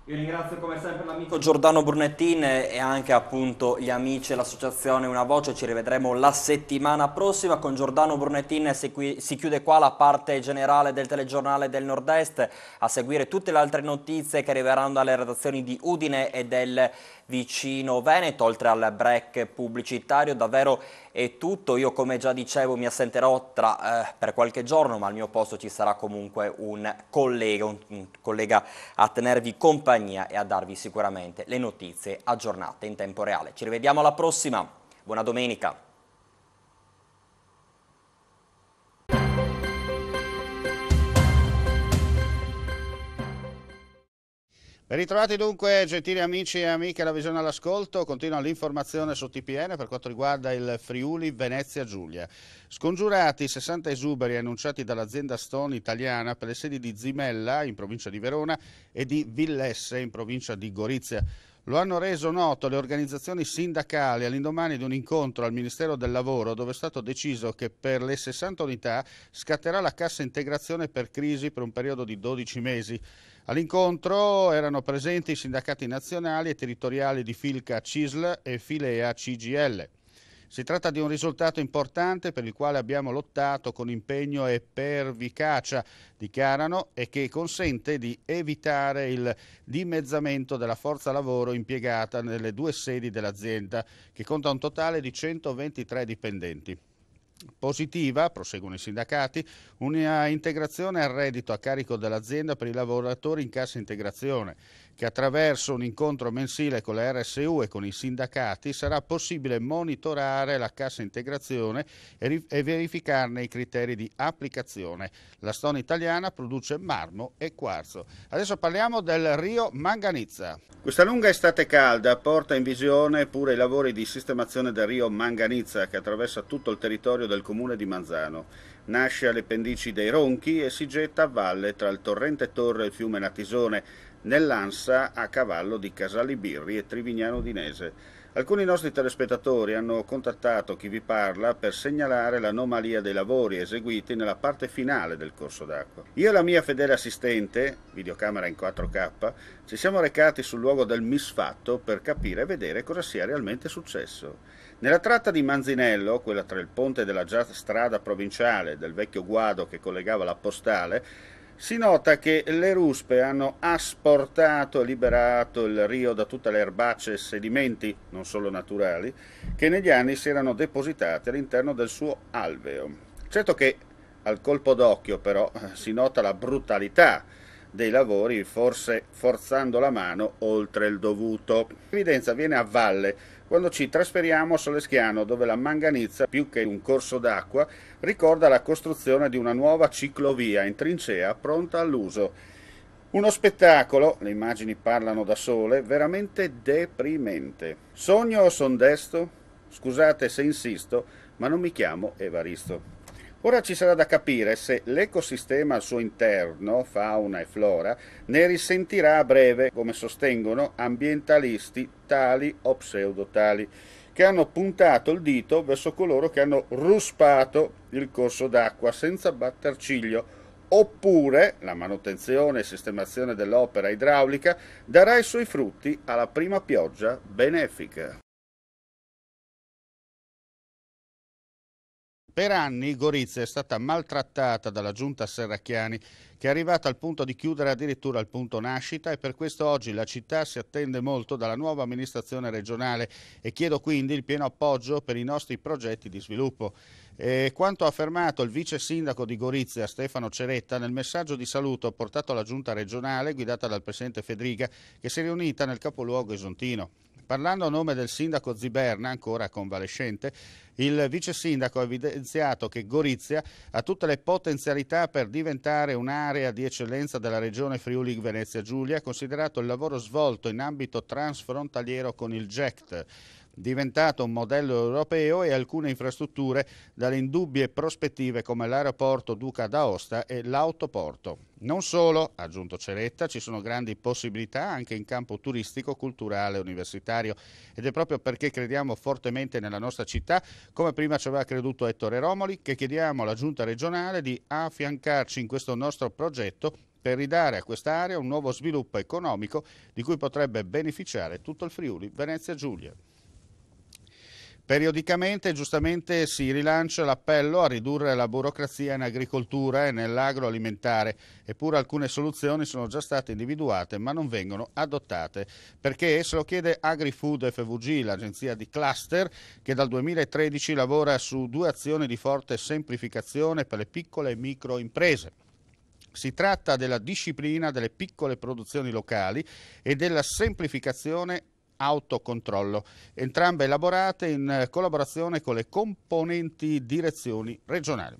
Io ringrazio come sempre l'amico Giordano Brunettin e anche appunto gli amici e l'associazione Una Voce. Ci rivedremo la settimana prossima con Giordano Brunettin. Si chiude qua la parte generale del telegiornale del Nord-Est. A seguire tutte le altre notizie che arriveranno dalle redazioni di Udine e del vicino Veneto, oltre al break pubblicitario. Davvero è tutto. Io, come già dicevo, mi assenterò per qualche giorno, ma al mio posto ci sarà comunque un collega a tenervi compagnia e a darvi sicuramente le notizie aggiornate in tempo reale. Ci rivediamo alla prossima. Buona domenica. Ben ritrovati dunque, gentili amici e amiche della Visione all'Ascolto. Continua l'informazione su TPN per quanto riguarda il Friuli Venezia Giulia. Scongiurati 60 esuberi annunciati dall'azienda Stone italiana per le sedi di Zimella in provincia di Verona e di Villesse in provincia di Gorizia. Lo hanno reso noto le organizzazioni sindacali all'indomani di un incontro al Ministero del Lavoro, dove è stato deciso che per le 60 unità scatterà la cassa integrazione per crisi per un periodo di 12 mesi. All'incontro erano presenti i sindacati nazionali e territoriali di Filca CISL e Filea CGL. Si tratta di un risultato importante per il quale abbiamo lottato con impegno e pervicacia, dichiarano, e che consente di evitare il dimezzamento della forza lavoro impiegata nelle due sedi dell'azienda, che conta un totale di 123 dipendenti. Positiva, proseguono i sindacati, una integrazione al reddito a carico dell'azienda per i lavoratori in cassa integrazione, che attraverso un incontro mensile con la RSU e con i sindacati sarà possibile monitorare la cassa integrazione e verificarne i criteri di applicazione. La Stone italiana produce marmo e quarzo. Adesso parliamo del Rio Manganizza. Questa lunga estate calda porta in visione pure i lavori di sistemazione del Rio Manganizza, che attraversa tutto il territorio del comune di Manzano. Nasce alle pendici dei Ronchi e si getta a valle tra il torrente Torre e il fiume Natisone, nell'ansa a cavallo di Casali Birri e Trivignano Udinese. Alcuni nostri telespettatori hanno contattato chi vi parla per segnalare l'anomalia dei lavori eseguiti nella parte finale del corso d'acqua. Io e la mia fedele assistente, videocamera in 4K, ci siamo recati sul luogo del misfatto per capire e vedere cosa sia realmente successo. Nella tratta di Manzinello, quella tra il ponte della già strada provinciale del vecchio guado che collegava la postale, si nota che le ruspe hanno asportato e liberato il rio da tutte le erbacce e sedimenti, non solo naturali, che negli anni si erano depositati all'interno del suo alveo. Certo che al colpo d'occhio però si nota la brutalità dei lavori, forse forzando la mano oltre il dovuto. L'evidenza viene a valle, quando ci trasferiamo a Soleschiano, dove la manganizza, più che un corso d'acqua, ricorda la costruzione di una nuova ciclovia in trincea pronta all'uso. Uno spettacolo, le immagini parlano da sole, veramente deprimente. Sogno o son desto? Scusate se insisto, ma non mi chiamo Evaristo. Ora ci sarà da capire se l'ecosistema al suo interno, fauna e flora, ne risentirà a breve, come sostengono ambientalisti tali o pseudotali, che hanno puntato il dito verso coloro che hanno ruspato il corso d'acqua senza batter ciglio, oppure la manutenzione e sistemazione dell'opera idraulica darà i suoi frutti alla prima pioggia benefica. Per anni Gorizia è stata maltrattata dalla giunta Serracchiani, che è arrivata al punto di chiudere addirittura il punto nascita, e per questo oggi la città si attende molto dalla nuova amministrazione regionale e chiedo quindi il pieno appoggio per i nostri progetti di sviluppo. E quanto ha affermato il vice sindaco di Gorizia Stefano Ceretta nel messaggio di saluto portato alla giunta regionale guidata dal presidente Fedriga, che si è riunita nel capoluogo esontino. Parlando a nome del sindaco Ziberna, ancora convalescente, il vice sindaco ha evidenziato che Gorizia ha tutte le potenzialità per diventare un'area di eccellenza della regione Friuli Venezia Giulia, considerato il lavoro svolto in ambito transfrontaliero con il GECT, diventato un modello europeo, e alcune infrastrutture dalle indubbie prospettive come l'aeroporto Duca d'Aosta e l'autoporto. Non solo, ha aggiunto Ceretta, ci sono grandi possibilità anche in campo turistico, culturale, universitario, ed è proprio perché crediamo fortemente nella nostra città, come prima ci aveva creduto Ettore Romoli, che chiediamo alla giunta regionale di affiancarci in questo nostro progetto per ridare a quest'area un nuovo sviluppo economico di cui potrebbe beneficiare tutto il Friuli Venezia Giulia. Periodicamente, giustamente, si rilancia l'appello a ridurre la burocrazia in agricoltura e nell'agroalimentare, eppure alcune soluzioni sono già state individuate ma non vengono adottate, perché se lo chiede AgriFood FVG, l'agenzia di cluster che dal 2013 lavora su due azioni di forte semplificazione per le piccole e micro imprese. Si tratta della disciplina delle piccole produzioni locali e della semplificazione autocontrollo, entrambe elaborate in collaborazione con le competenti direzioni regionali.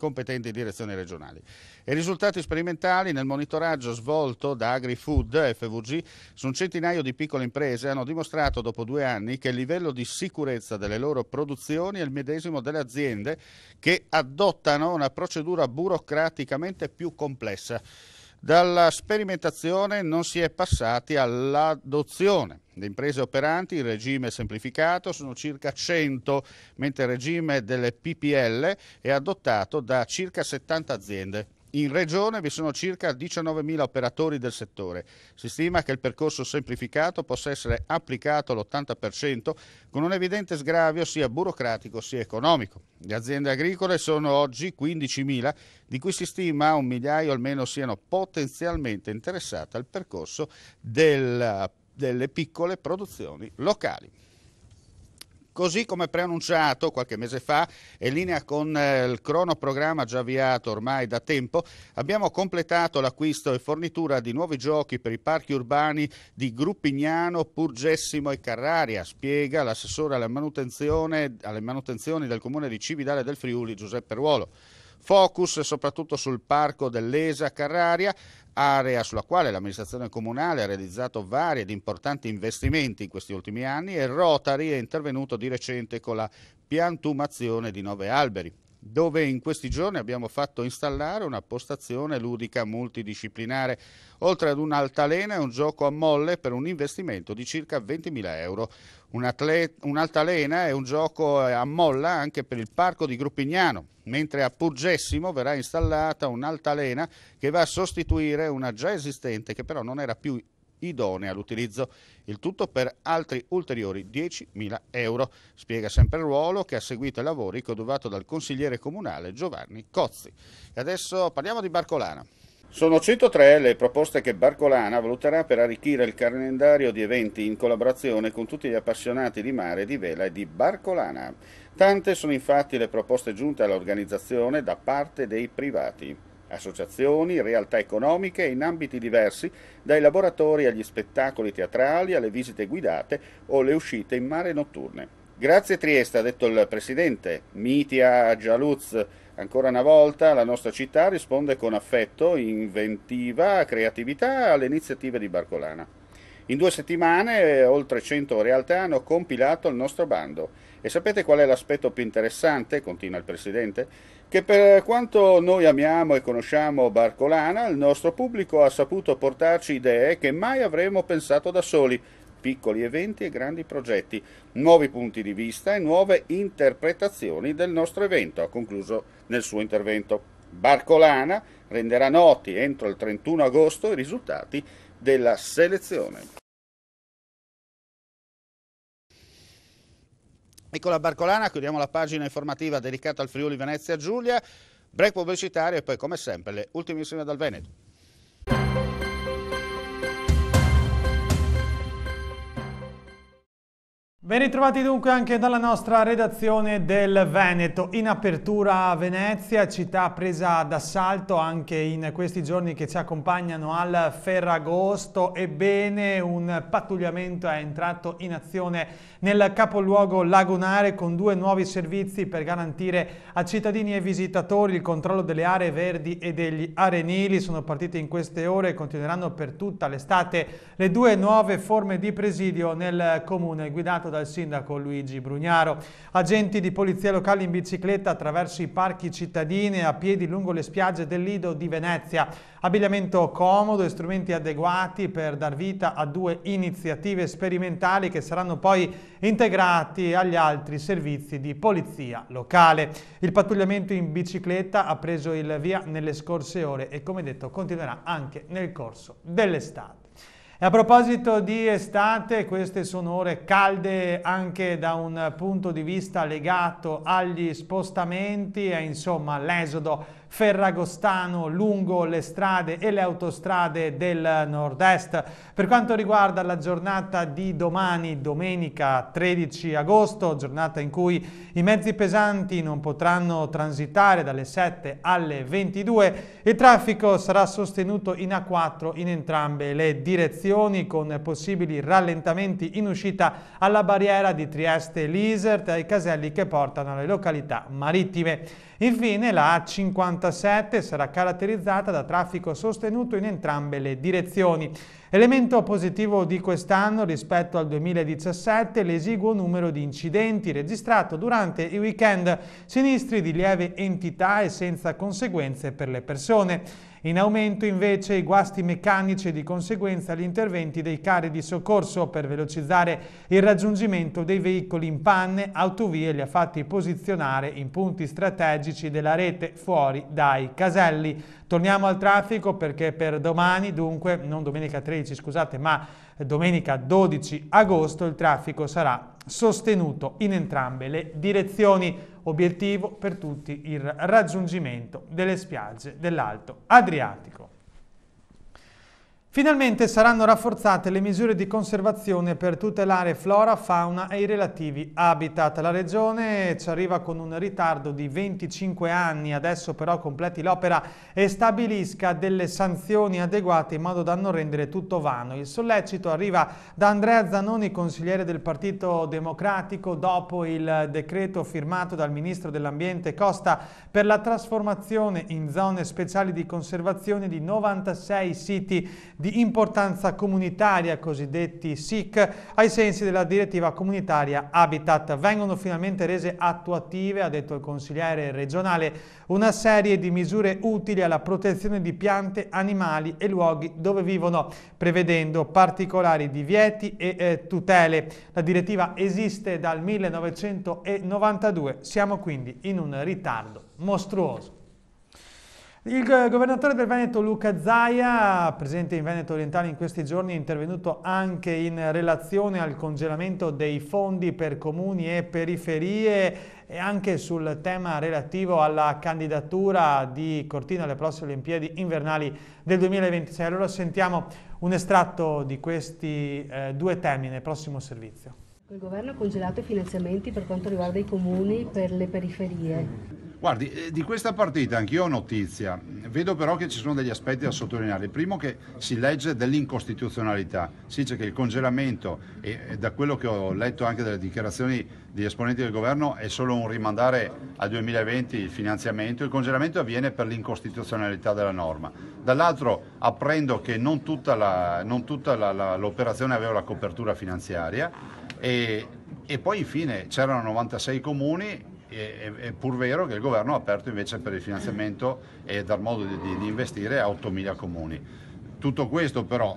I risultati sperimentali nel monitoraggio svolto da AgriFood FVG su un centinaio di piccole imprese hanno dimostrato dopo 2 anni che il livello di sicurezza delle loro produzioni è il medesimo delle aziende che adottano una procedura burocraticamente più complessa. Dalla sperimentazione non si è passati all'adozione. Le imprese operanti in regime semplificato sono circa 100, mentre il regime delle PPL è adottato da circa 70 aziende. In regione vi sono circa 19.000 operatori del settore. Si stima che il percorso semplificato possa essere applicato all'80% con un evidente sgravio sia burocratico sia economico. Le aziende agricole sono oggi 15.000, di cui si stima 1.000 almeno siano potenzialmente interessate al percorso delle piccole produzioni locali. Così come preannunciato qualche mese fa, in linea con il cronoprogramma già avviato ormai da tempo, abbiamo completato l'acquisto e fornitura di nuovi giochi per i parchi urbani di Grupignano, Purgessimo e Carraria, spiega l'assessore alle manutenzioni del comune di Cividale del Friuli, Giuseppe Ruolo. Focus soprattutto sul parco dell'Esa Carraria, area sulla quale l'amministrazione comunale ha realizzato vari ed importanti investimenti in questi ultimi anni e Rotary è intervenuto di recente con la piantumazione di 9 alberi, dove in questi giorni abbiamo fatto installare una postazione ludica multidisciplinare, oltre ad un'altalena e un gioco a molle per un investimento di circa 20.000 euro. Un'altalena e un gioco a molla anche per il parco di Grupignano, mentre a Purgessimo verrà installata un'altalena che va a sostituire una già esistente che però non era più idonea all'utilizzo, il tutto per altri ulteriori 10.000 euro, spiega sempre Ruolo, che ha seguito i lavori coadiuvato dal consigliere comunale Giovanni Cozzi. E adesso parliamo di Barcolana. Sono 103 le proposte che Barcolana valuterà per arricchire il calendario di eventi in collaborazione con tutti gli appassionati di mare, di vela e di Barcolana. Tante sono infatti le proposte giunte all'organizzazione da parte dei privati, associazioni, realtà economiche in ambiti diversi, dai laboratori agli spettacoli teatrali, alle visite guidate o le uscite in mare notturne. Grazie Trieste, ha detto il presidente, Mitia Gialuz. Ancora una volta la nostra città risponde con affetto, inventiva, creatività alle iniziative di Barcolana. In 2 settimane oltre 100 realtà hanno compilato il nostro bando. E sapete qual è l'aspetto più interessante, continua il presidente? Che per quanto noi amiamo e conosciamo Barcolana, il nostro pubblico ha saputo portarci idee che mai avremmo pensato da soli, piccoli eventi e grandi progetti, nuovi punti di vista e nuove interpretazioni del nostro evento, ha concluso nel suo intervento. Barcolana renderà noti entro il 31 agosto i risultati della selezione. E con la Barcolana chiudiamo la pagina informativa dedicata al Friuli Venezia Giulia, break pubblicitario e poi come sempre le ultimissime dal Veneto. Ben ritrovati dunque anche dalla nostra redazione del Veneto. In apertura a Venezia, città presa d'assalto anche in questi giorni che ci accompagnano al Ferragosto. Ebbene, un pattugliamento è entrato in azione nel capoluogo lagunare con 2 nuovi servizi per garantire a cittadini e visitatori il controllo delle aree verdi e degli arenili. Sono partite in queste ore e continueranno per tutta l'estate le 2 nuove forme di presidio nel comune guidato dal sindaco Luigi Brugnaro. Agenti di polizia locali in bicicletta attraverso i parchi cittadini e a piedi lungo le spiagge del Lido di Venezia. Abbigliamento comodo e strumenti adeguati per dar vita a 2 iniziative sperimentali che saranno poi integrati agli altri servizi di polizia locale. Il pattugliamento in bicicletta ha preso il via nelle scorse ore e, come detto, continuerà anche nel corso dell'estate. E a proposito di estate, queste sono ore calde anche da un punto di vista legato agli spostamenti e insomma l'esodo ferragostano lungo le strade e le autostrade del nord-est. Per quanto riguarda la giornata di domani, domenica 13 agosto, giornata in cui i mezzi pesanti non potranno transitare dalle 7 alle 22, il traffico sarà sostenuto in A4 in entrambe le direzioni, con possibili rallentamenti in uscita alla barriera di Trieste Lisert e ai caselli che portano alle località marittime. Infine la A57 sarà caratterizzata da traffico sostenuto in entrambe le direzioni. Elemento positivo di quest'anno rispetto al 2017 è l'esiguo numero di incidenti registrato durante i weekend, sinistri di lieve entità e senza conseguenze per le persone. In aumento invece i guasti meccanici e di conseguenza gli interventi dei carri di soccorso per velocizzare il raggiungimento dei veicoli in panne. Autovie li ha fatti posizionare in punti strategici della rete fuori dai caselli. Torniamo al traffico perché per domani, dunque, non domenica 13, scusate, ma domenica 12 agosto il traffico sarà sostenuto in entrambe le direzioni. Obiettivo per tutti il raggiungimento delle spiagge dell'Alto Adriatico. Finalmente saranno rafforzate le misure di conservazione per tutelare flora, fauna e i relativi habitat. La regione ci arriva con un ritardo di 25 anni, adesso però completi l'opera e stabilisca delle sanzioni adeguate in modo da non rendere tutto vano. Il sollecito arriva da Andrea Zanoni, consigliere del Partito Democratico, dopo il decreto firmato dal Ministro dell'Ambiente Costa per la trasformazione in zone speciali di conservazione di 96 siti di importanza comunitaria, cosiddetti SIC, ai sensi della direttiva comunitaria Habitat. Vengono finalmente rese attuative, ha detto il consigliere regionale, una serie di misure utili alla protezione di piante, animali e luoghi dove vivono, prevedendo particolari divieti e tutele. La direttiva esiste dal 1992, siamo quindi in un ritardo mostruoso. Il governatore del Veneto Luca Zaia, presente in Veneto Orientale in questi giorni, è intervenuto anche in relazione al congelamento dei fondi per comuni e periferie e anche sul tema relativo alla candidatura di Cortina alle prossime Olimpiadi invernali del 2026. Allora sentiamo un estratto di questi due temi nel prossimo servizio. Il governo ha congelato i finanziamenti per quanto riguarda i comuni per le periferie. Guardi, di questa partita anch'io ho notizia, vedo però che ci sono degli aspetti da sottolineare. Il primo, che si legge dell'incostituzionalità, si dice che il congelamento, e da quello che ho letto anche dalle dichiarazioni degli esponenti del governo, è solo un rimandare al 2020 il finanziamento. Il congelamento avviene per l'incostituzionalità della norma. Dall'altro apprendo che non tutta l'operazione aveva la copertura finanziaria e poi infine c'erano 96 comuni. È pur vero che il governo ha aperto invece per il finanziamento e dar modo di investire a 8.000 comuni. Tutto questo però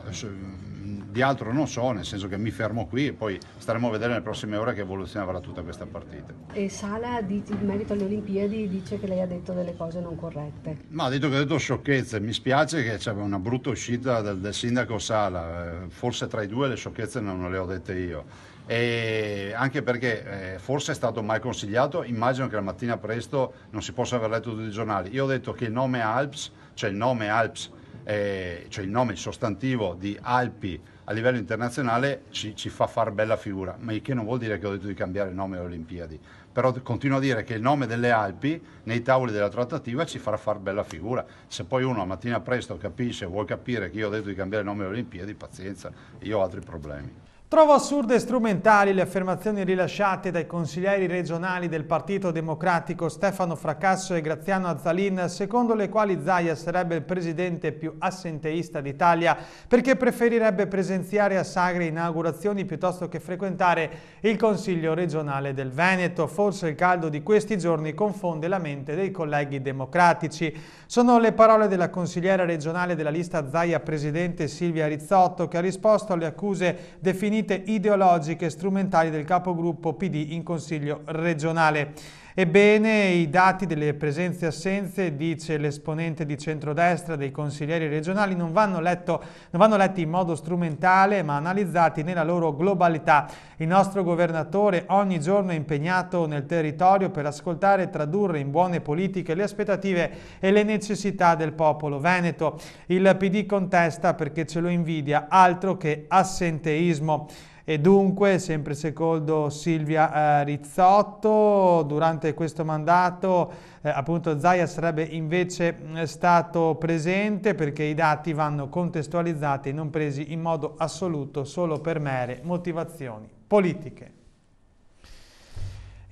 di altro non so, nel senso che mi fermo qui e poi staremo a vedere nelle prossime ore che evoluzione avrà tutta questa partita. E Sala, in merito alle Olimpiadi, dice che lei ha detto delle cose non corrette. Ma ha detto che ha detto sciocchezze. Mi spiace che c'è una brutta uscita del sindaco Sala, forse tra i due le sciocchezze non le ho dette io. E anche perché forse è stato mal consigliato, immagino che la mattina presto non si possa aver letto tutti i giornali. Io ho detto che il nome Alps, cioè il nome Alps, cioè il nome sostantivo di Alpi a livello internazionale ci fa far bella figura, ma il che non vuol dire che ho detto di cambiare il nome alle Olimpiadi. Però continuo a dire che il nome delle Alpi nei tavoli della trattativa ci farà far bella figura. Se poi uno la mattina presto capisce, vuol capire che io ho detto di cambiare il nome alle Olimpiadi, pazienza, io ho altri problemi. Trovo assurde e strumentali le affermazioni rilasciate dai consiglieri regionali del Partito Democratico Stefano Fracasso e Graziano Azzalin, secondo le quali Zaia sarebbe il presidente più assenteista d'Italia perché preferirebbe presenziare a sagre inaugurazioni piuttosto che frequentare il Consiglio regionale del Veneto. Forse il caldo di questi giorni confonde la mente dei colleghi democratici. Sono le parole della consigliera regionale della lista Zaia Presidente Silvia Rizzotto, che ha risposto alle accuse definite ideologiche e strumentali del capogruppo PD in Consiglio regionale. Ebbene, i dati delle presenze e assenze, dice l'esponente di centrodestra dei consiglieri regionali, non vanno letti in modo strumentale ma analizzati nella loro globalità. Il nostro governatore ogni giorno è impegnato nel territorio per ascoltare e tradurre in buone politiche le aspettative e le necessità del popolo veneto. Il PD contesta perché ce lo invidia, altro che assenteismo. E dunque, sempre secondo Silvia Rizzotto, durante questo mandato appunto Zaia sarebbe invece stato presente perché i dati vanno contestualizzati e non presi in modo assoluto solo per mere motivazioni politiche.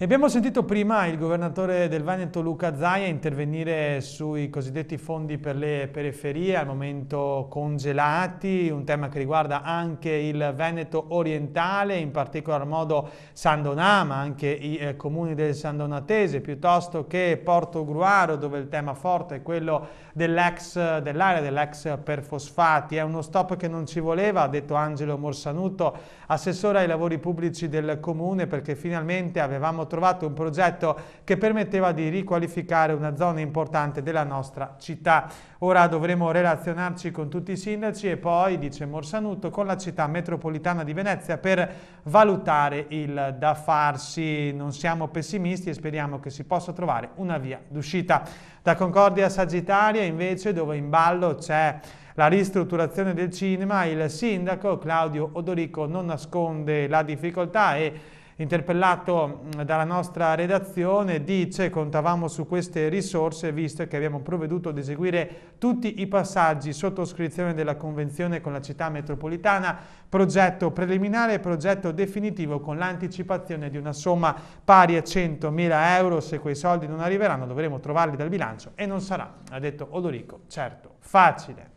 E abbiamo sentito prima il governatore del Veneto Luca Zaia intervenire sui cosiddetti fondi per le periferie, al momento congelati, un tema che riguarda anche il Veneto orientale, in particolar modo San Donà, ma anche i comuni del Sandonatese, piuttosto che Portogruaro, dove il tema forte è quello dell'area dell'ex perfosfati. È uno stop che non ci voleva, ha detto Angelo Morsanutto, assessore ai lavori pubblici del comune, perché finalmente avevamo trovato un progetto che permetteva di riqualificare una zona importante della nostra città. Ora dovremo relazionarci con tutti i sindaci e poi, dice Morsanutto, con la città metropolitana di Venezia per valutare il da farsi. Non siamo pessimisti e speriamo che si possa trovare una via d'uscita. Da Concordia Sagittaria invece, dove in ballo c'è la ristrutturazione del cinema, il sindaco Claudio Odorico non nasconde la difficoltà e, interpellato dalla nostra redazione, dice: contavamo su queste risorse visto che abbiamo provveduto ad eseguire tutti i passaggi, sottoscrizione della convenzione con la città metropolitana, progetto preliminare e progetto definitivo con l'anticipazione di una somma pari a 100.000 euro. Se quei soldi non arriveranno dovremo trovarli dal bilancio e non sarà, ha detto Odorico, certo facile.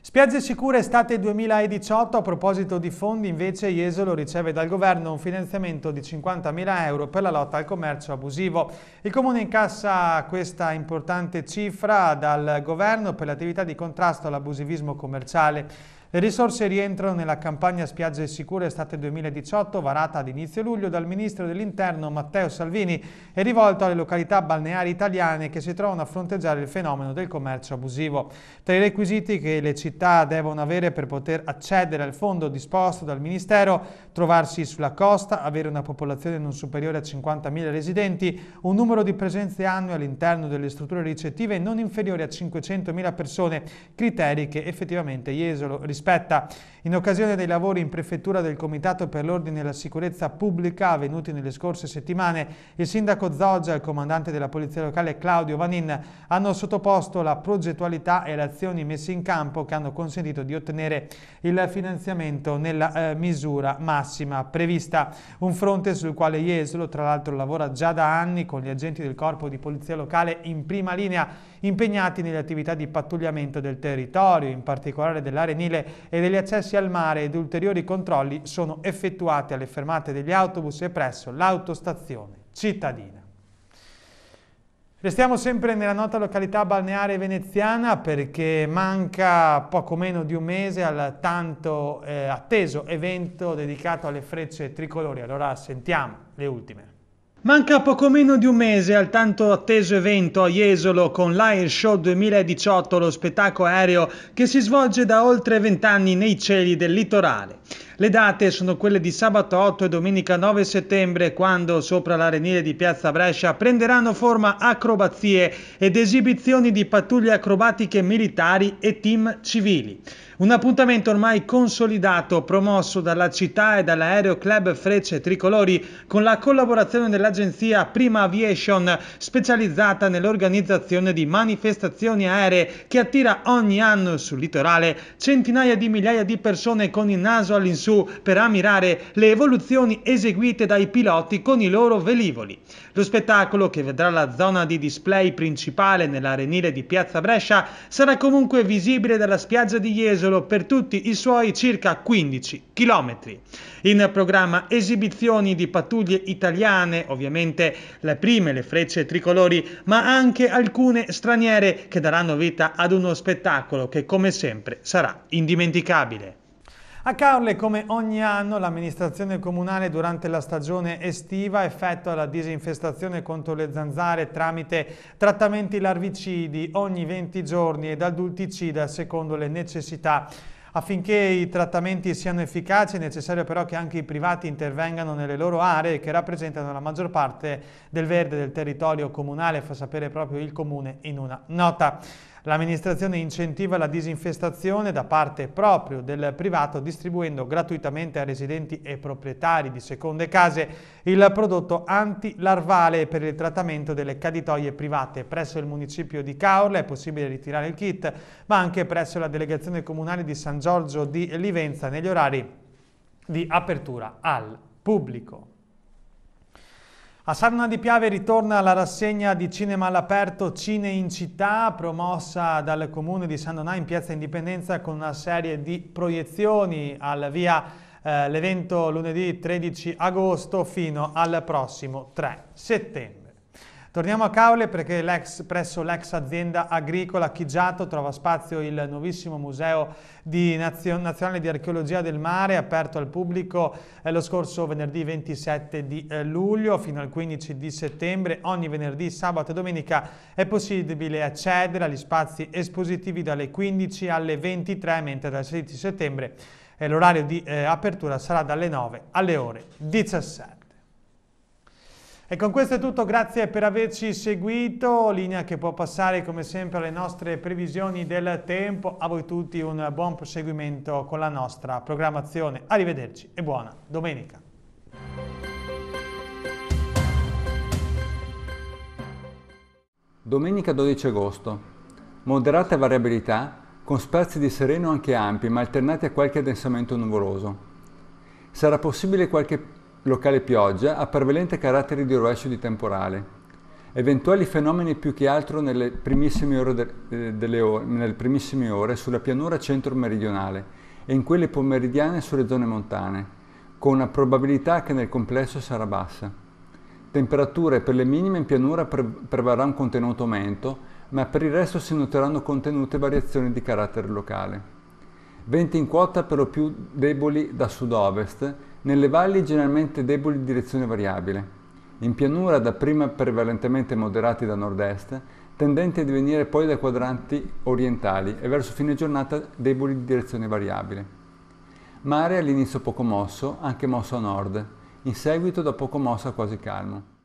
Spiagge sicure estate 2018, a proposito di fondi invece Jesolo riceve dal governo un finanziamento di 50.000 euro per la lotta al commercio abusivo. Il comune incassa questa importante cifra dal governo per l'attività di contrasto all'abusivismo commerciale. Le risorse rientrano nella campagna Spiagge Sicure Estate 2018, varata ad inizio luglio dal Ministro dell'Interno Matteo Salvini e rivolto alle località balneari italiane che si trovano a fronteggiare il fenomeno del commercio abusivo. Tra i requisiti che le città devono avere per poter accedere al fondo disposto dal Ministero: trovarsi sulla costa, avere una popolazione non superiore a 50.000 residenti, un numero di presenze annue all'interno delle strutture ricettive non inferiore a 500.000 persone, criteri che effettivamente Jesolo rispetta. In occasione dei lavori in prefettura del Comitato per l'Ordine e la Sicurezza Pubblica avvenuti nelle scorse settimane, il sindaco Zoggia e il comandante della Polizia Locale Claudio Vanin hanno sottoposto la progettualità e le azioni messe in campo che hanno consentito di ottenere il finanziamento nella misura massima prevista. Un fronte sul quale Jesolo, tra l'altro, lavora già da anni con gli agenti del Corpo di Polizia Locale in prima linea, impegnati nelle attività di pattugliamento del territorio, in particolare dell'area Nile e degli accessi al mare, ed ulteriori controlli sono effettuati alle fermate degli autobus e presso l'autostazione cittadina. Restiamo sempre nella nota località balneare veneziana, perché manca poco meno di un mese al tanto atteso evento dedicato alle frecce tricolori. Allora sentiamo le ultime. Manca poco meno di un mese al tanto atteso evento a Jesolo con l'Air Show 2018, lo spettacolo aereo che si svolge da oltre 20 anni nei cieli del litorale. Le date sono quelle di sabato 8 e domenica 9 settembre, quando sopra l'arenile di Piazza Brescia prenderanno forma acrobazie ed esibizioni di pattuglie acrobatiche militari e team civili. Un appuntamento ormai consolidato, promosso dalla città e dall'Aereo Club Frecce Tricolori con la collaborazione dell'agenzia Prima Aviation, specializzata nell'organizzazione di manifestazioni aeree, che attira ogni anno sul litorale centinaia di migliaia di persone con il naso all'insù per ammirare le evoluzioni eseguite dai piloti con i loro velivoli. Lo spettacolo, che vedrà la zona di display principale nell'arenile di Piazza Brescia, sarà comunque visibile dalla spiaggia di Jesolo per tutti i suoi circa 15 chilometri. In programma esibizioni di pattuglie italiane, ovviamente le prime, le frecce tricolori, ma anche alcune straniere che daranno vita ad uno spettacolo che, come sempre, sarà indimenticabile. A Caorle, come ogni anno, l'amministrazione comunale durante la stagione estiva effettua la disinfestazione contro le zanzare tramite trattamenti larvicidi ogni 20 giorni ed adulticida secondo le necessità. Affinché i trattamenti siano efficaci è necessario però che anche i privati intervengano nelle loro aree, che rappresentano la maggior parte del verde del territorio comunale, fa sapere proprio il comune in una nota. L'amministrazione incentiva la disinfestazione da parte proprio del privato, distribuendo gratuitamente a residenti e proprietari di seconde case il prodotto antilarvale per il trattamento delle caditoie private. Presso il municipio di Caorle è possibile ritirare il kit, ma anche presso la delegazione comunale di San Giorgio di Livenza negli orari di apertura al pubblico. A Sarna di Piave ritorna la rassegna di cinema all'aperto Cine in Città, promossa dal comune di San Donà in Piazza Indipendenza con una serie di proiezioni al via l'evento lunedì 13 agosto fino al prossimo 3 settembre. Torniamo a Caule perché presso l'ex azienda agricola Chigiato trova spazio il nuovissimo museo nazionale di archeologia del mare, aperto al pubblico lo scorso venerdì 27 di luglio fino al 15 di settembre. Ogni venerdì, sabato e domenica è possibile accedere agli spazi espositivi dalle 15 alle 23, mentre dal 16 settembre l'orario di apertura sarà dalle 9 alle ore 17. E con questo è tutto, grazie per averci seguito, linea che può passare come sempre alle nostre previsioni del tempo. A voi tutti un buon proseguimento con la nostra programmazione, arrivederci e buona domenica. Domenica 12 agosto, moderata variabilità con spazi di sereno anche ampi ma alternati a qualche addensamento nuvoloso. Sarà possibile qualche locale pioggia a prevalente carattere di rovescio di temporale. Eventuali fenomeni più che altro nelle primissime ore, sulla pianura centro-meridionale e in quelle pomeridiane sulle zone montane, con una probabilità che nel complesso sarà bassa. Temperature per le minime in pianura prevarrà un contenuto aumento, ma per il resto si noteranno contenute variazioni di carattere locale. Venti in quota per lo più deboli da sud-ovest, nelle valli generalmente deboli in direzione variabile. In pianura dapprima prevalentemente moderati da nord-est, tendenti a divenire poi da quadranti orientali e verso fine giornata deboli in direzione variabile. Mare all'inizio poco mosso, anche mosso a nord, in seguito da poco mosso a quasi calmo.